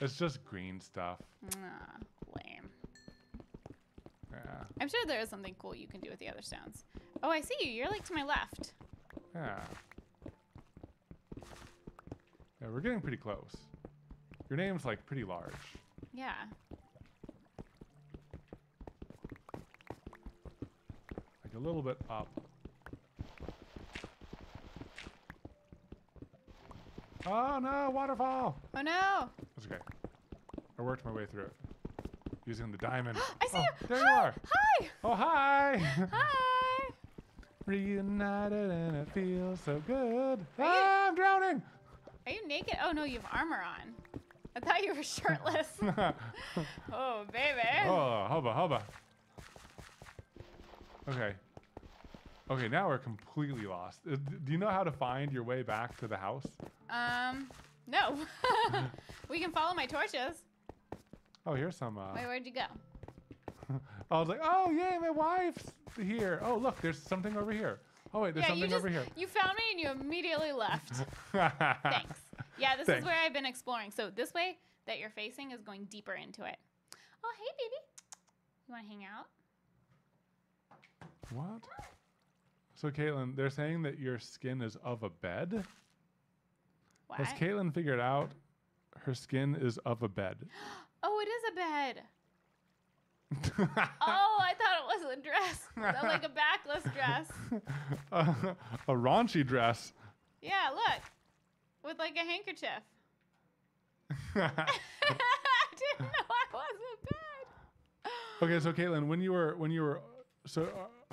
It's just green stuff. Nah, lame. Yeah. I'm sure there is something cool you can do with the other stones. Oh, I see you. You're like to my left. Yeah. Yeah, we're getting pretty close. Your name's like pretty large. Yeah. Like a little bit up. Oh no, waterfall! Oh no! That's okay. I worked my way through it using the diamond. I see you! There you are! Hi! Oh, hi! Hi! Reunited and it feels so good. Ah, I'm drowning! Are you naked? Oh no, you have armor on. I thought you were shirtless. Oh, baby. Oh, hubba hubba. Okay. Okay, now we're completely lost. Do you know how to find your way back to the house? No. We can follow my torches. Oh, here's some. Wait, where'd you go? I was like, oh, yay, my wife's here. Oh, look, there's something over here. Oh, wait, there's something over here. You found me and you immediately left. Thanks. Yeah, this is where I've been exploring. So this way that you're facing is going deeper into it. Oh, hey, baby. You want to hang out? What? So, Katelyn, they're saying that your skin is of a bed. Why? Has Katelyn figured out her skin is of a bed? Oh, it is a bed. Oh, I thought it was a dress. Like a backless dress. A raunchy dress. Yeah, look. with like a handkerchief. I didn't know I wasn't bad. Okay, so Katelyn, when you were, so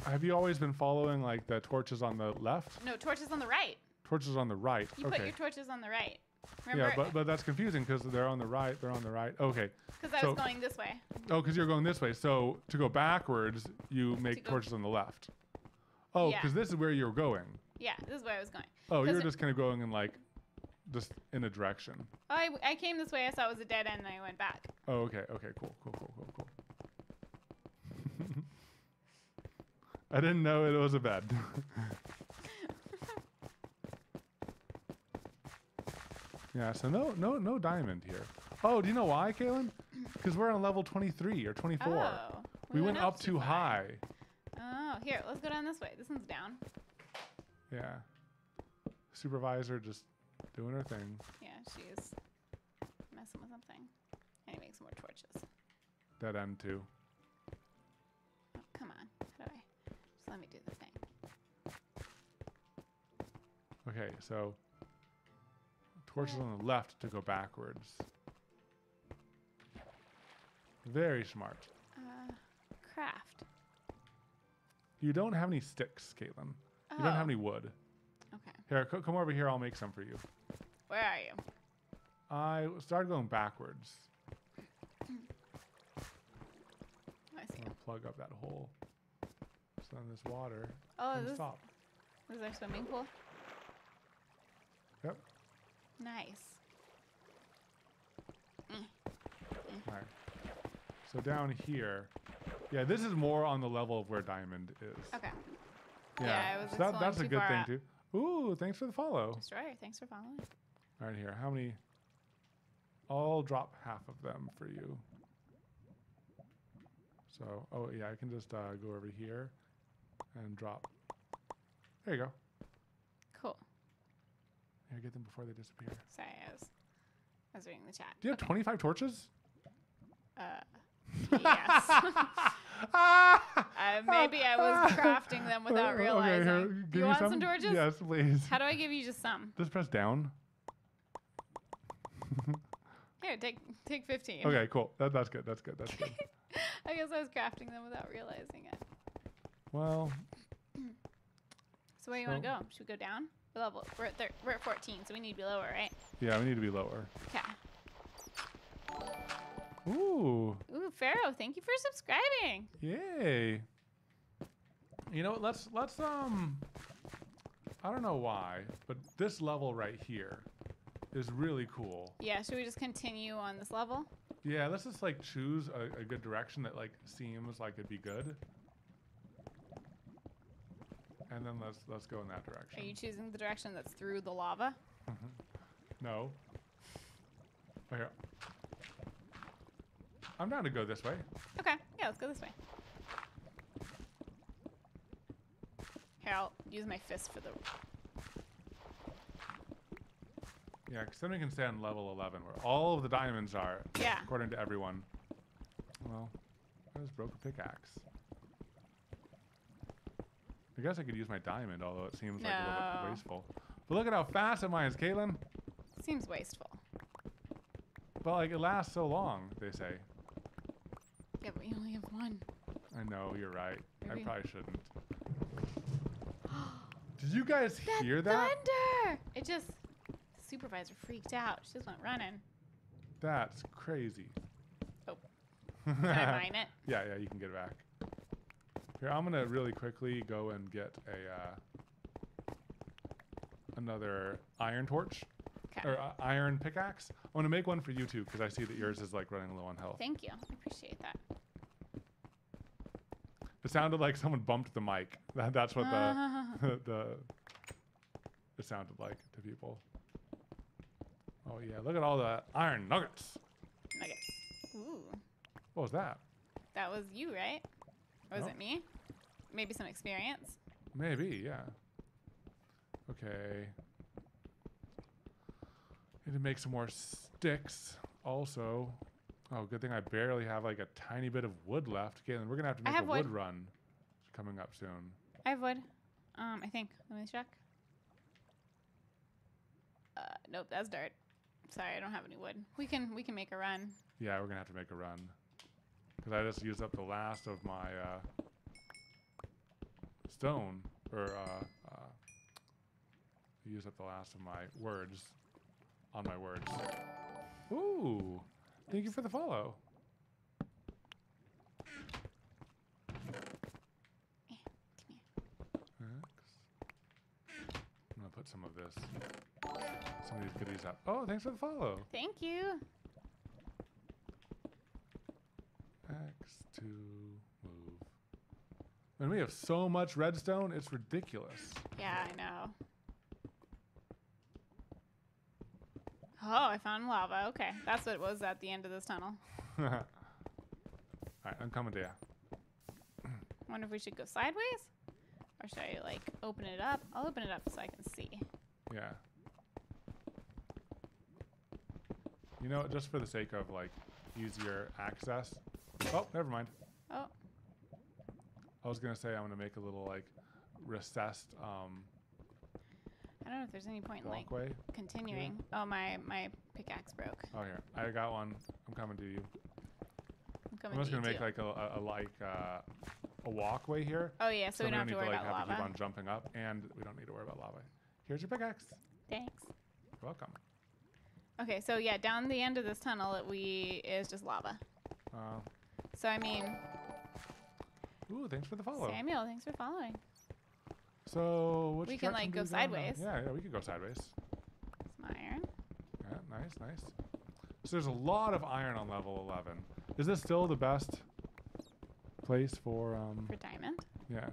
have you always been following like the torches on the left? No, torches on the right. Torches on the right. You okay. Put your torches on the right. Remember? Yeah, but that's confusing because they're on the right. They're on the right. Okay. Because I was going this way. Oh, because you're going this way. So to go backwards, you make torches on the left. Oh, because this is where you're going. Yeah, this is where I was going. Oh, you were just kind of going in like, just in a direction. Oh, I came this way. I saw it was a dead end, and I went back. Oh, okay. Okay, cool. I didn't know it was a bed. Yeah, so no diamond here. Oh, do you know why, Katelyn? Because we're on level 23 or 24. Oh, we went up too high. Oh, here, let's go down this way. This one's down. Yeah. Supervisor just doing her thing. Yeah, she's messing with something. And he makes more torches. Dead end too. Oh, come on. How do I? Just let me do the thing. Okay, so... torches on the left to go backwards. Very smart. Craft. You don't have any sticks, Katelyn. Oh. You don't have any wood. Okay. Here, come over here. I'll make some for you. Where are you? I started going backwards. I see. I'm gonna plug up that hole. So then this water. Oh, this. Stop. This is our swimming pool. Yep. Nice. All right. So down here, yeah, this is more on the level of where diamond is. Okay. Yeah, I was exploring too far out. That's a good thing too. Ooh, thanks for the follow. Destroyer, thanks for following. All right, here. How many? I'll drop half of them for you. So, oh yeah, I can just go over here and drop. There you go. Cool. Here, get them before they disappear. Sorry, I was reading the chat. Do you have 25 torches? Yes. Maybe I was crafting them without realizing. Okay, here, you want some torches? Yes, please. How do I give you just some? Just press down. Here, take 15. Okay, cool. That's good. That's good. I guess I was crafting them without realizing it. Well. So where do you want to go? Should we go down? Level. We're at 14, so we need to be lower, right? Yeah, we need to be lower. Okay. Ooh. Ooh, Pharaoh, thank you for subscribing. Yay. You know what? Let's. I don't know why, but this level right here is really cool. Yeah. Should we just continue on this level? Yeah. Let's just like choose a good direction that like seems like it'd be good. And then let's go in that direction. Are you choosing the direction that's through the lava? No. Okay. I'm down to go this way. Okay. Yeah, let's go this way. Here, I'll use my fist for the... Yeah, because then we can stay on level 11 where all of the diamonds are. Yeah. According to everyone. Well, I just broke a pickaxe. I guess I could use my diamond, although it seems like a little bit wasteful. But look at how fast it mines, Katelyn. Seems wasteful. But like it lasts so long, they say. Yeah, but you only have one. I know, you're right. Maybe. I probably shouldn't. Did you guys hear that? Thunder! It just, the supervisor freaked out. She just went running. That's crazy. Oh. Can I mine it? Yeah, you can get it back. Here, I'm gonna really quickly go and get another iron torch, or iron pickaxe. I'm gonna make one for you too, because I see that yours is like running low on health. Thank you, I appreciate that. It sounded like someone bumped the mic. That's what it sounded like to people. Oh yeah, look at all the iron nuggets. Nuggets. Ooh. What was that? That was you, right? Was it me? Maybe some experience? Maybe, yeah. Okay. Need to make some more sticks also. Oh, good thing I barely have like a tiny bit of wood left. Katelyn, we're going to have to make a wood run coming up soon. I have wood. I think. Let me check. Nope, that's dirt. Sorry, I don't have any wood. We can make a run. Yeah, we're gonna have to make a run. Because I just used up the last of my stone, or used up the last of my words on my words. Ooh, thank you for the follow. Yeah, come here. I'm gonna put some of this, some of these goodies up. Oh, thanks for the follow. Thank you. X to move. And we have so much redstone, it's ridiculous. Yeah, I know. Oh, I found lava. Okay, that's what was at the end of this tunnel. All right, I'm coming to you. Wonder if we should go sideways? Or should I, like, open it up? I'll open it up so I can see. Yeah. You know, just for the sake of, like, easier access. Oh, never mind. Oh. I was going to say I'm going to make a little, like, recessed... I don't know if there's any point walkway. In, like, continuing. Yeah. Oh, my pickaxe broke. Oh, here. I got one. I'm coming to you. I'm just going to make, like, a walkway here. Oh, yeah, so we don't have to worry about lava. We don't have to keep on jumping up, and we don't need to worry about lava. Here's your pickaxe. Thanks. You're welcome. Okay, so, yeah, down the end of this tunnel is just lava. Oh. So, I mean... Ooh, thanks for the follow. Samuel, thanks for following. So, which direction do we can, like, go sideways. Yeah, we could go sideways. Some iron. Yeah, nice, nice. So there's a lot of iron on level 11. Is this still the best place for diamond? Yeah.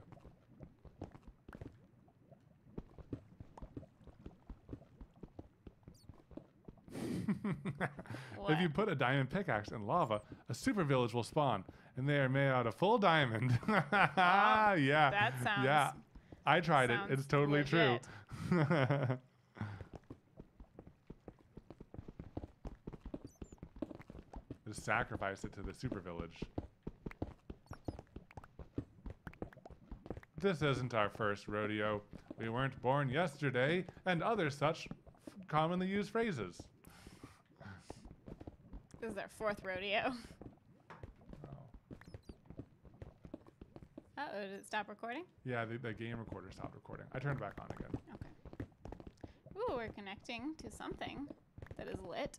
If you put a diamond pickaxe in lava, a super village will spawn, and they are made out of full diamond. Wow, yeah. That sounds... Yeah. I tried it. It's totally legit. True. Just sacrifice it to the super village. This isn't our first rodeo. We weren't born yesterday, and other such commonly used phrases. This is our fourth rodeo. Uh-oh, did it stop recording? Yeah, the game recorder stopped recording. I turned it back on again. Okay. Ooh, we're connecting to something that is lit.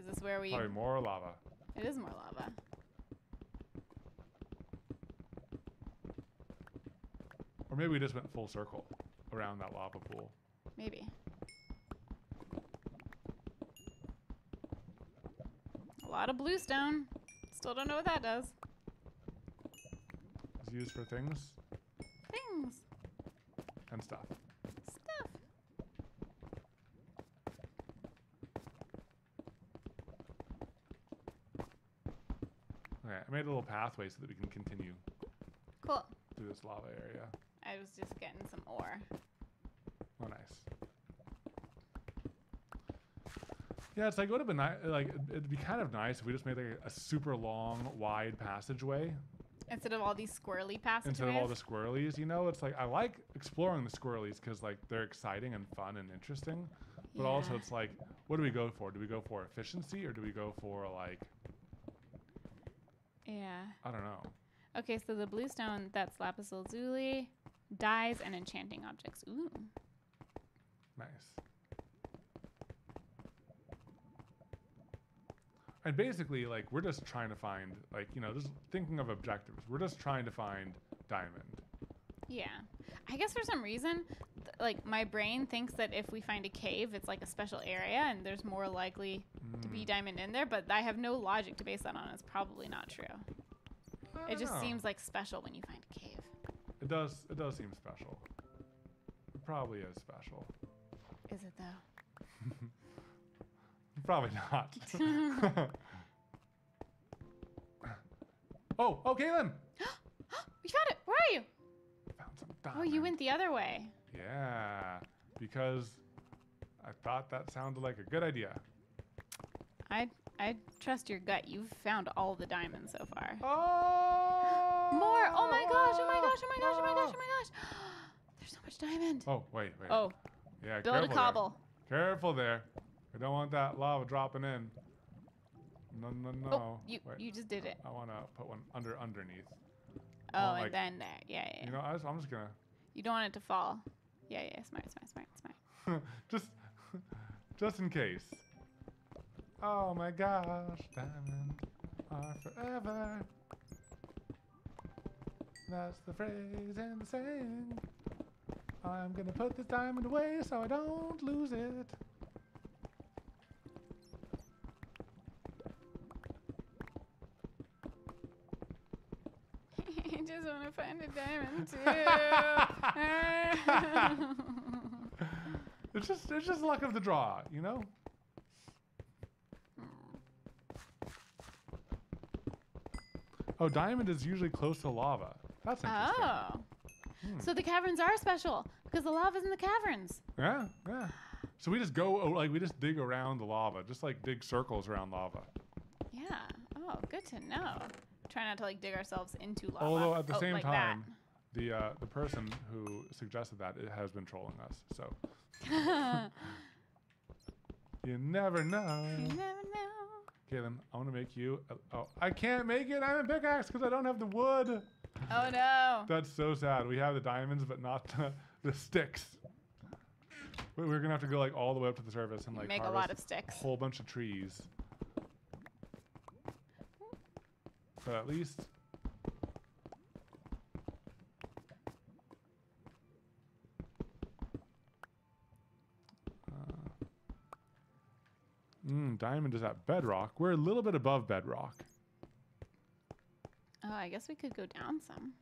Is this where we... Probably more lava. It is more lava. Or maybe we just went full circle around that lava pool. Maybe. A lot of bluestone. Still don't know what that does. Used for things? Things. And stuff. Stuff. Okay, I made a little pathway so that we can continue. Cool. Through this lava area. I was just getting some ore. Oh, nice. Yeah, it's like, it would have been nice, like, it'd be kind of nice if we just made like a super long, wide passageway. Instead of all these squirrely passages? Instead of all the squirrelies, you know, it's like, I like exploring the squirrelies because, like, they're exciting and fun and interesting. But yeah. Also, it's like, what do we go for? Do we go for efficiency or do we go for, like... Yeah. I don't know. Okay, so the bluestone, that's lapis lazuli, dyes, and enchanting objects. Ooh. Nice. And basically, like, we're just trying to find, like, you know, just thinking of objectives. We're just trying to find diamond. Yeah. I guess for some reason, like, my brain thinks that if we find a cave, it's, like, a special area, and there's more likely to be diamond in there. But I have no logic to base that on. It's probably not true. It just seems, like, special when you find a cave. It does seem special. It probably is special. Is it, though? Probably not. Oh, Katelyn! We found it! Where are you? Found some diamond. Oh, you went the other way. Yeah, because I thought that sounded like a good idea. I trust your gut. You've found all the diamonds so far. Oh! More! Oh my gosh! Oh my gosh! Oh my gosh! Oh my gosh! Oh my gosh! There's so much diamond. Oh, wait, wait. Oh. Yeah, build a cobble. There. Careful there. I don't want that lava dropping in. No, no, no. Oh, you just did it. I want to put one underneath. Oh, want, and like, then there. Yeah, yeah. You know, I'm just going to. You don't want it to fall. Yeah, yeah. Smart, smart, smart, smart. just in case. Oh my gosh, diamonds are forever. That's the phrase in the saying. I'm gonna put this diamond away so I don't lose it. I just wanna find a diamond too. It's just luck of the draw, you know? Oh, diamond is usually close to lava. That's interesting. Oh. Hmm. So the caverns are special because the lava's in the caverns. Yeah, yeah. So we just go, like, we just dig around the lava. Just, like, dig circles around lava. Yeah. Oh, good to know. Try not to, like, dig ourselves into lava. Although, at the same like time, that. The person who suggested that it has been trolling us, so. You never know. You never know. Katelyn, I want to make you. Oh, I can't make it. I'm a pickaxe because I don't have the wood. Oh no. That's so sad. We have the diamonds, but not the sticks. We're gonna have to go like all the way up to the surface and like make a lot of sticks, a whole bunch of trees. But at least. Diamond is at bedrock. We're a little bit above bedrock. Oh, I guess we could go down some.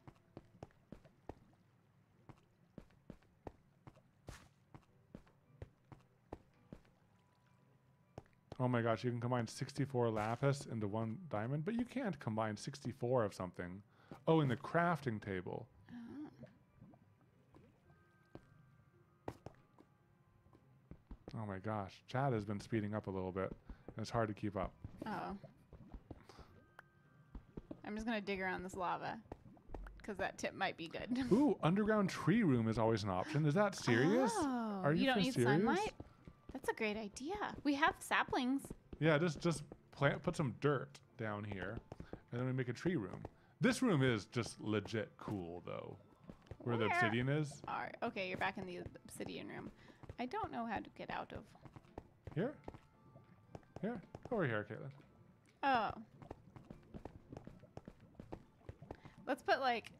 Oh my gosh, you can combine 64 lapis into one diamond, but you can't combine 64 of something. Oh, in the crafting table. Oh. Oh my gosh, chat has been speeding up a little bit. It's hard to keep up. Oh. I'm just going to dig around this lava because that tip might be good. Ooh, underground tree room is always an option. Is that serious? Oh, are you don't need serious? Sunlight? That's a great idea. We have saplings. Yeah, just plant, put some dirt down here and then we make a tree room. This room is just legit cool, though. Where the obsidian is. Okay, you're back in the obsidian room. I don't know how to get out of. Here? Here? Over here, Katelyn. Oh. Let's put like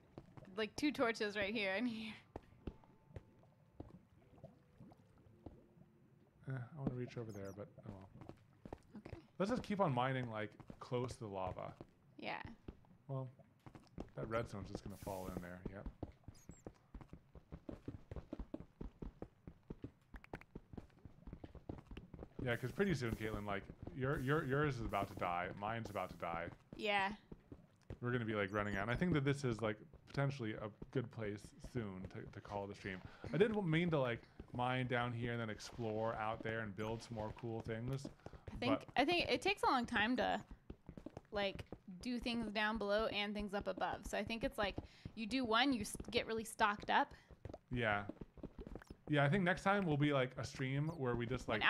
2 torches right here and here. I want to reach over there, but oh well. Okay. Let's just keep on mining like close to the lava. Yeah. Well, that redstone's just gonna fall in there. Yep. Yeah, because pretty soon, Katelyn, like yours is about to die. Mine's about to die. Yeah. We're gonna be like running out. And I think that this is like potentially a good place soon to call the stream. I didn't mean to like mine down here and then explore out there and build some more cool things. I think it takes a long time to like do things down below and things up above. So I think it's like you do one, you get really stocked up. Yeah. Yeah, I think next time will be like a stream where we just like an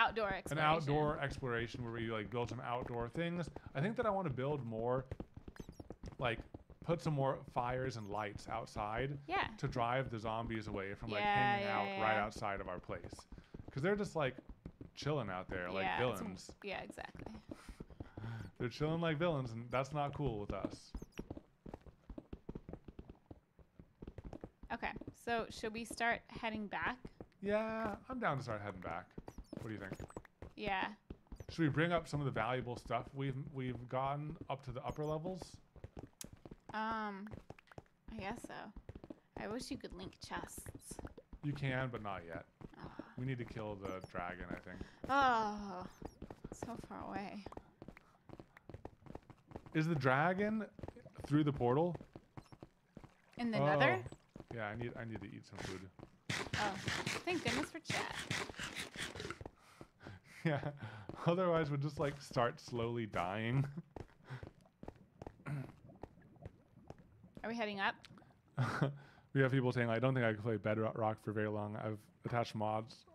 outdoor exploration where we like build some outdoor things. I think that I want to build more, like put some more fires and lights outside. Yeah. To drive the zombies away from like hanging out right outside of our place, because they're just like chilling out there like villains. Yeah, exactly. They're chilling like villains, and that's not cool with us. Okay, so should we start heading back? Yeah, I'm down to start heading back. What do you think? Yeah. Should we bring up some of the valuable stuff we've gotten up to the upper levels? I guess so. I wish you could link chests. You can, but not yet. Oh. We need to kill the dragon, I think. Oh, so far away. Is the dragon through the portal? In the Nether? Yeah, I need to eat some food. Oh, thank goodness for chat. Yeah, otherwise we'd just like start slowly dying. Are we heading up? We have people saying, I don't think I can play Bedrock for very long. I've attached mods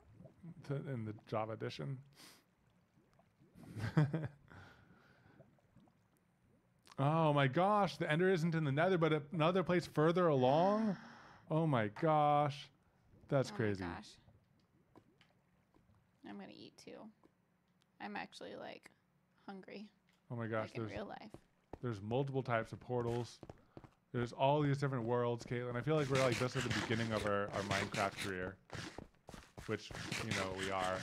in the Java edition. Oh my gosh, the Ender isn't in the Nether, but another place further along? Oh my gosh. That's crazy. Oh my gosh. I'm going to eat too. I'm actually like hungry. Oh my gosh. Like in real life. There's multiple types of portals. There's all these different worlds, Katelyn. I feel like we're like just at the beginning of our Minecraft career, which, you know, we are.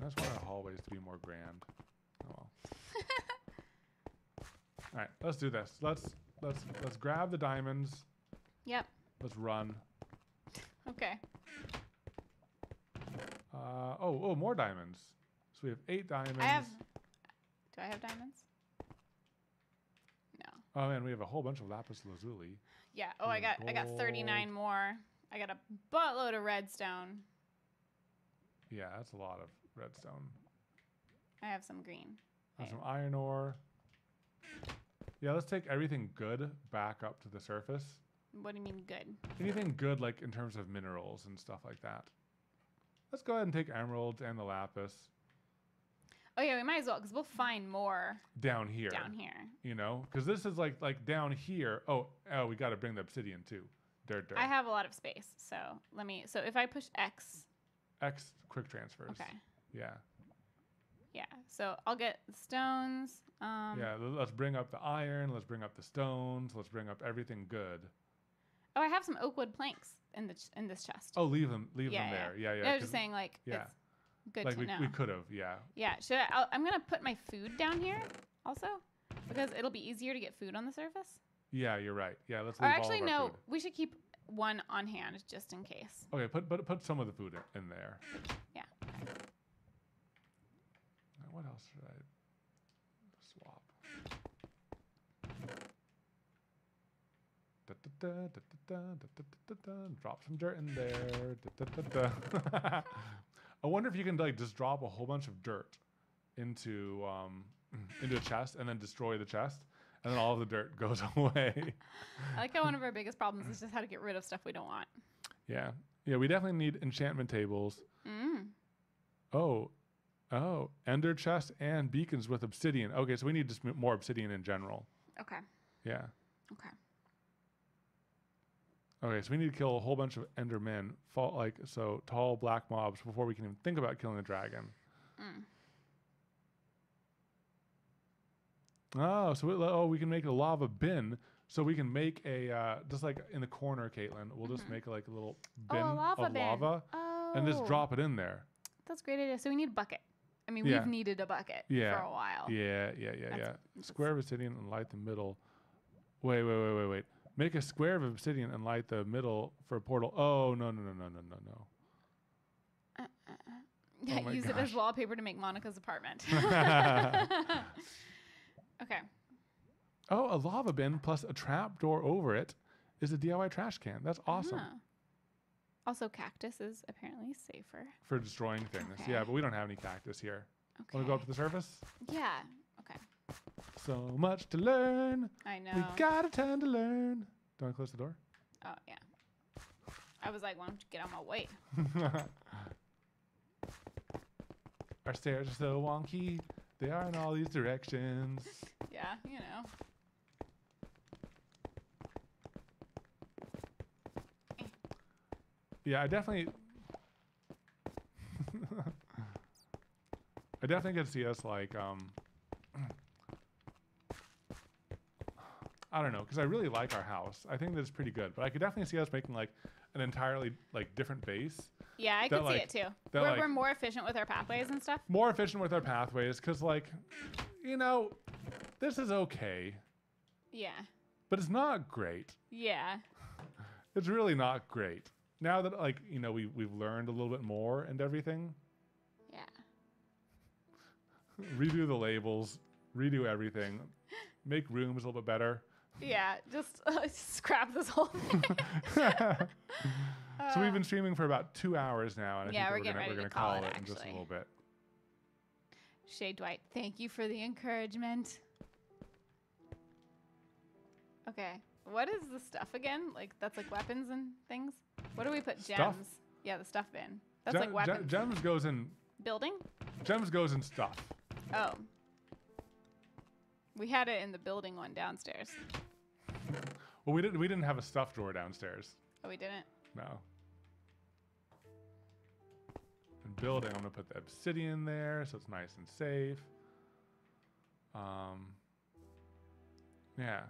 I just want our hallways to be more grand. Oh well. All right, let's do this. Let's grab the diamonds. Yep. Let's run. Okay. Oh, more diamonds. So we have 8 diamonds. Do I have diamonds? No. Oh man, we have a whole bunch of lapis lazuli. Yeah. Oh, I got 39 more. I got a buttload of redstone. Yeah, that's a lot of redstone. I have some green. I have some iron ore. Yeah, let's take everything good back up to the surface. What do you mean good? Anything good, like in terms of minerals and stuff like that. Let's go ahead and take emeralds and the lapis. Oh yeah, we might as well, because we'll find more down here. Down here. You know, because this is like down here. Oh, we got to bring the obsidian too. Dirt. I have a lot of space, so let me. So if I push X quick transfers. Okay. Yeah. Yeah. So I'll get stones. Yeah. Let's bring up the iron. Let's bring up the stones. Let's bring up everything good. Oh, I have some oak wood planks in the this chest. Oh, leave them there. Yeah, yeah. I was just saying, like, yeah, it's good like to know. We could have, yeah. Yeah. Should I? I'm gonna put my food down here also, because it'll be easier to get food on the surface. Yeah, you're right. Yeah, let's. Leave all of our food. We should keep one on hand just in case. Okay, put some of the food in there. Yeah. Okay. What else should I swap? Da, da, da, da, da, da, da, da, da. Drop some dirt in there. Da, da, da, da. I wonder if you can like just drop a whole bunch of dirt into a chest and then destroy the chest. And then all of the dirt goes away. I like how one of our biggest problems is just how to get rid of stuff we don't want. Yeah. Yeah, we definitely need enchantment tables. Mm. Oh, Ender chests and beacons with obsidian. Okay, so we need just more obsidian in general. Okay. Yeah. Okay. Okay, so we need to kill a whole bunch of Endermen, tall black mobs, before we can even think about killing the dragon. Mm. Oh, so we can make a lava bin. So we can make a just like in the corner, Katelyn. We'll just make like a little bin of lava and just drop it in there. That's a great idea. So we need a bucket. I mean, we've needed a bucket for a while. Yeah. Square of obsidian and light the middle. Wait. Make a square of obsidian and light the middle for a portal. Oh no. Yeah, use it as wallpaper to make Monica's apartment. Okay. Oh, a lava bin plus a trap door over it is a DIY trash can. That's awesome. Uh-huh. Also, cactus is apparently safer. For destroying things. Okay. Yeah, but we don't have any cactus here. Okay. Want to go up to the surface? Yeah. Okay. So much to learn. I know. We got a ton to learn. Do I close the door? Oh, yeah. I was like, why don't you get out of my way? Our stairs are so wonky. They are in all these directions. Yeah, you know. Yeah, I definitely could see us like, I don't know, because I really like our house. I think that it's pretty good, but I could definitely see us making like an entirely like different base. Yeah, I could see it too. We're more efficient with our pathways and stuff. More efficient with our pathways because, like, you know, this is okay. Yeah. But it's not great. Yeah. It's really not great. Now that, like, you know, we've learned a little bit more and everything. Yeah. Redo the labels. Redo everything. Make rooms a little bit better. Yeah, just scrap this whole thing. So we've been streaming for about 2 hours now, and I think we're going to call it in just a little bit. Shay Dwight, thank you for the encouragement. Okay. What is the stuff again? Like, that's like weapons and things? What do we put? Stuff? Gems. Yeah, the stuff bin. That's like weapons. Gems goes in... Building? Gems goes in stuff. Oh. We had it in the building one downstairs. Well, we didn't have a stuff drawer downstairs. Oh, we didn't? No. And building, I'm going to put the obsidian there so it's nice and safe. Yeah.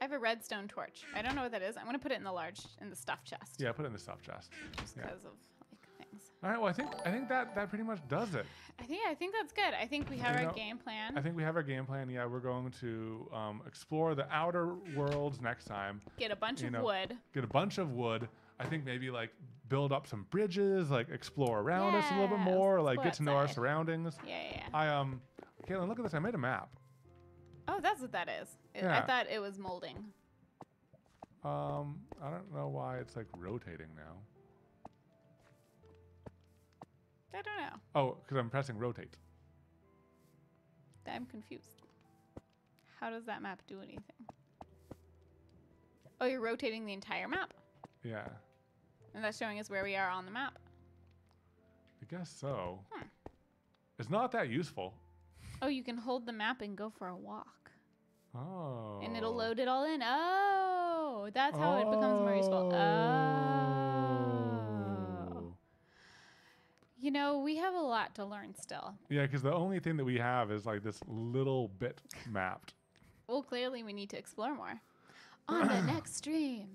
I have a redstone torch. I don't know what that is. I'm going to put it in the stuff chest. Yeah, put it in the stuff chest. Just because of like things. All right, well, I think that pretty much does it. I think that's good. I think we have our game plan. I think we have our game plan. Yeah, we're going to explore the outer worlds next time. Get a bunch of wood. Get a bunch of wood. I think maybe like build up some bridges, like explore around us a little bit more, like get to know our surroundings. Yeah. Katelyn, look at this. I made a map. Oh, that's what that is. Yeah. I thought it was molding. I don't know why it's like rotating now. I don't know. Oh, because I'm pressing rotate. I'm confused. How does that map do anything? Oh, you're rotating the entire map? Yeah. And that's showing us where we are on the map? I guess so. Hmm. It's not that useful. Oh, you can hold the map and go for a walk. Oh. And it'll load it all in. Oh, that's how it becomes more useful. Oh. You know, we have a lot to learn still. Yeah, because the only thing that we have is like this little bit mapped. Well, clearly we need to explore more. On the next stream.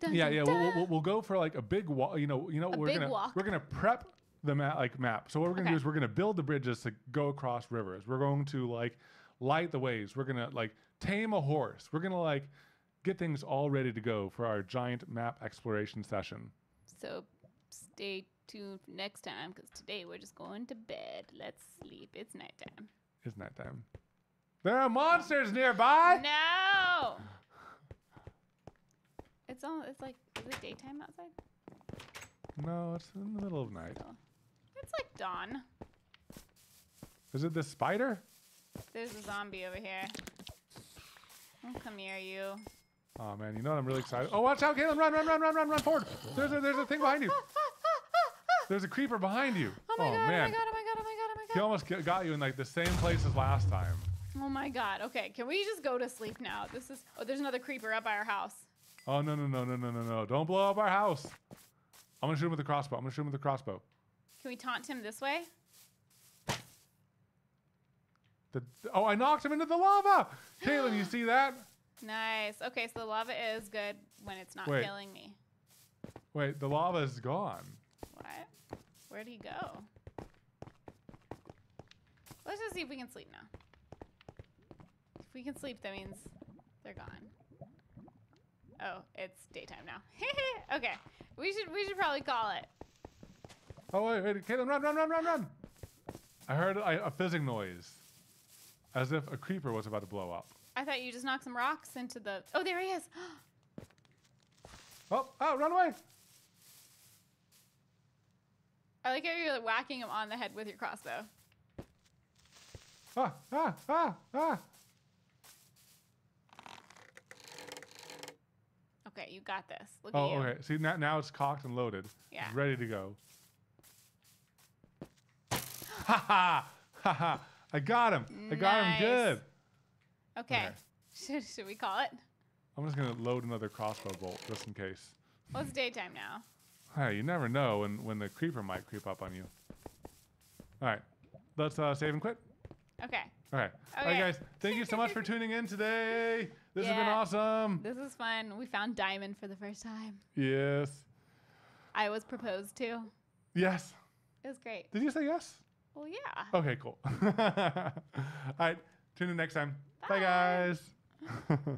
Dun, yeah, dun, yeah. Dun. We'll go for like a big walk. You know, we're gonna prep the map. So what we're gonna do is we're gonna build the bridges to go across rivers. We're going to like light the ways. We're gonna like tame a horse. We're gonna like get things all ready to go for our giant map exploration session. So stay tuned next time because today we're just going to bed. Let's sleep. It's nighttime. It's nighttime. There are monsters nearby. No. It's like, is it daytime outside? No, it's in the middle of night. So. It's like dawn. Is it this spider? There's a zombie over here. I'll come near you. Oh man, you know what? I'm really excited. Oh, watch out, Katelyn! Run forward! There's a thing behind you. There's a creeper behind you. Oh my god! He almost got you in like the same place as last time. Oh my god. Okay, can we just go to sleep now? This is. Oh, there's another creeper up by our house. Oh no! Don't blow up our house. I'm gonna shoot him with a crossbow. Can we taunt him this way? Oh, I knocked him into the lava! Katelyn, you see that? Nice. Okay, so the lava is good when it's not killing me. Wait, the lava is gone. What? Where'd he go? Let's just see if we can sleep now. If we can sleep, that means they're gone. Oh, it's daytime now. Okay, we should probably call it. Oh wait, Katelyn, run! I heard a fizzing noise, as if a creeper was about to blow up. I thought you just knocked some rocks into the. Oh, there he is! Oh, run away! I like how you're whacking him on the head with your crossbow. Ah! Okay, you got this. Look at you. Oh, okay. See, now it's cocked and loaded. Yeah. It's ready to go. Ha ha! I got him. Nice. I got him good. Okay. Should we call it? I'm just gonna load another crossbow bolt just in case. Well, it's daytime now. Hey, you never know when the creeper might creep up on you. All right, let's save and quit. Okay. All right. All right, guys. Thank you so much for tuning in today. This has been awesome. This is fun. We found diamond for the first time. Yes. I was proposed to. Yes. It was great. Did you say yes? Well, yeah. Okay, cool. All right. Tune in next time. Bye, guys.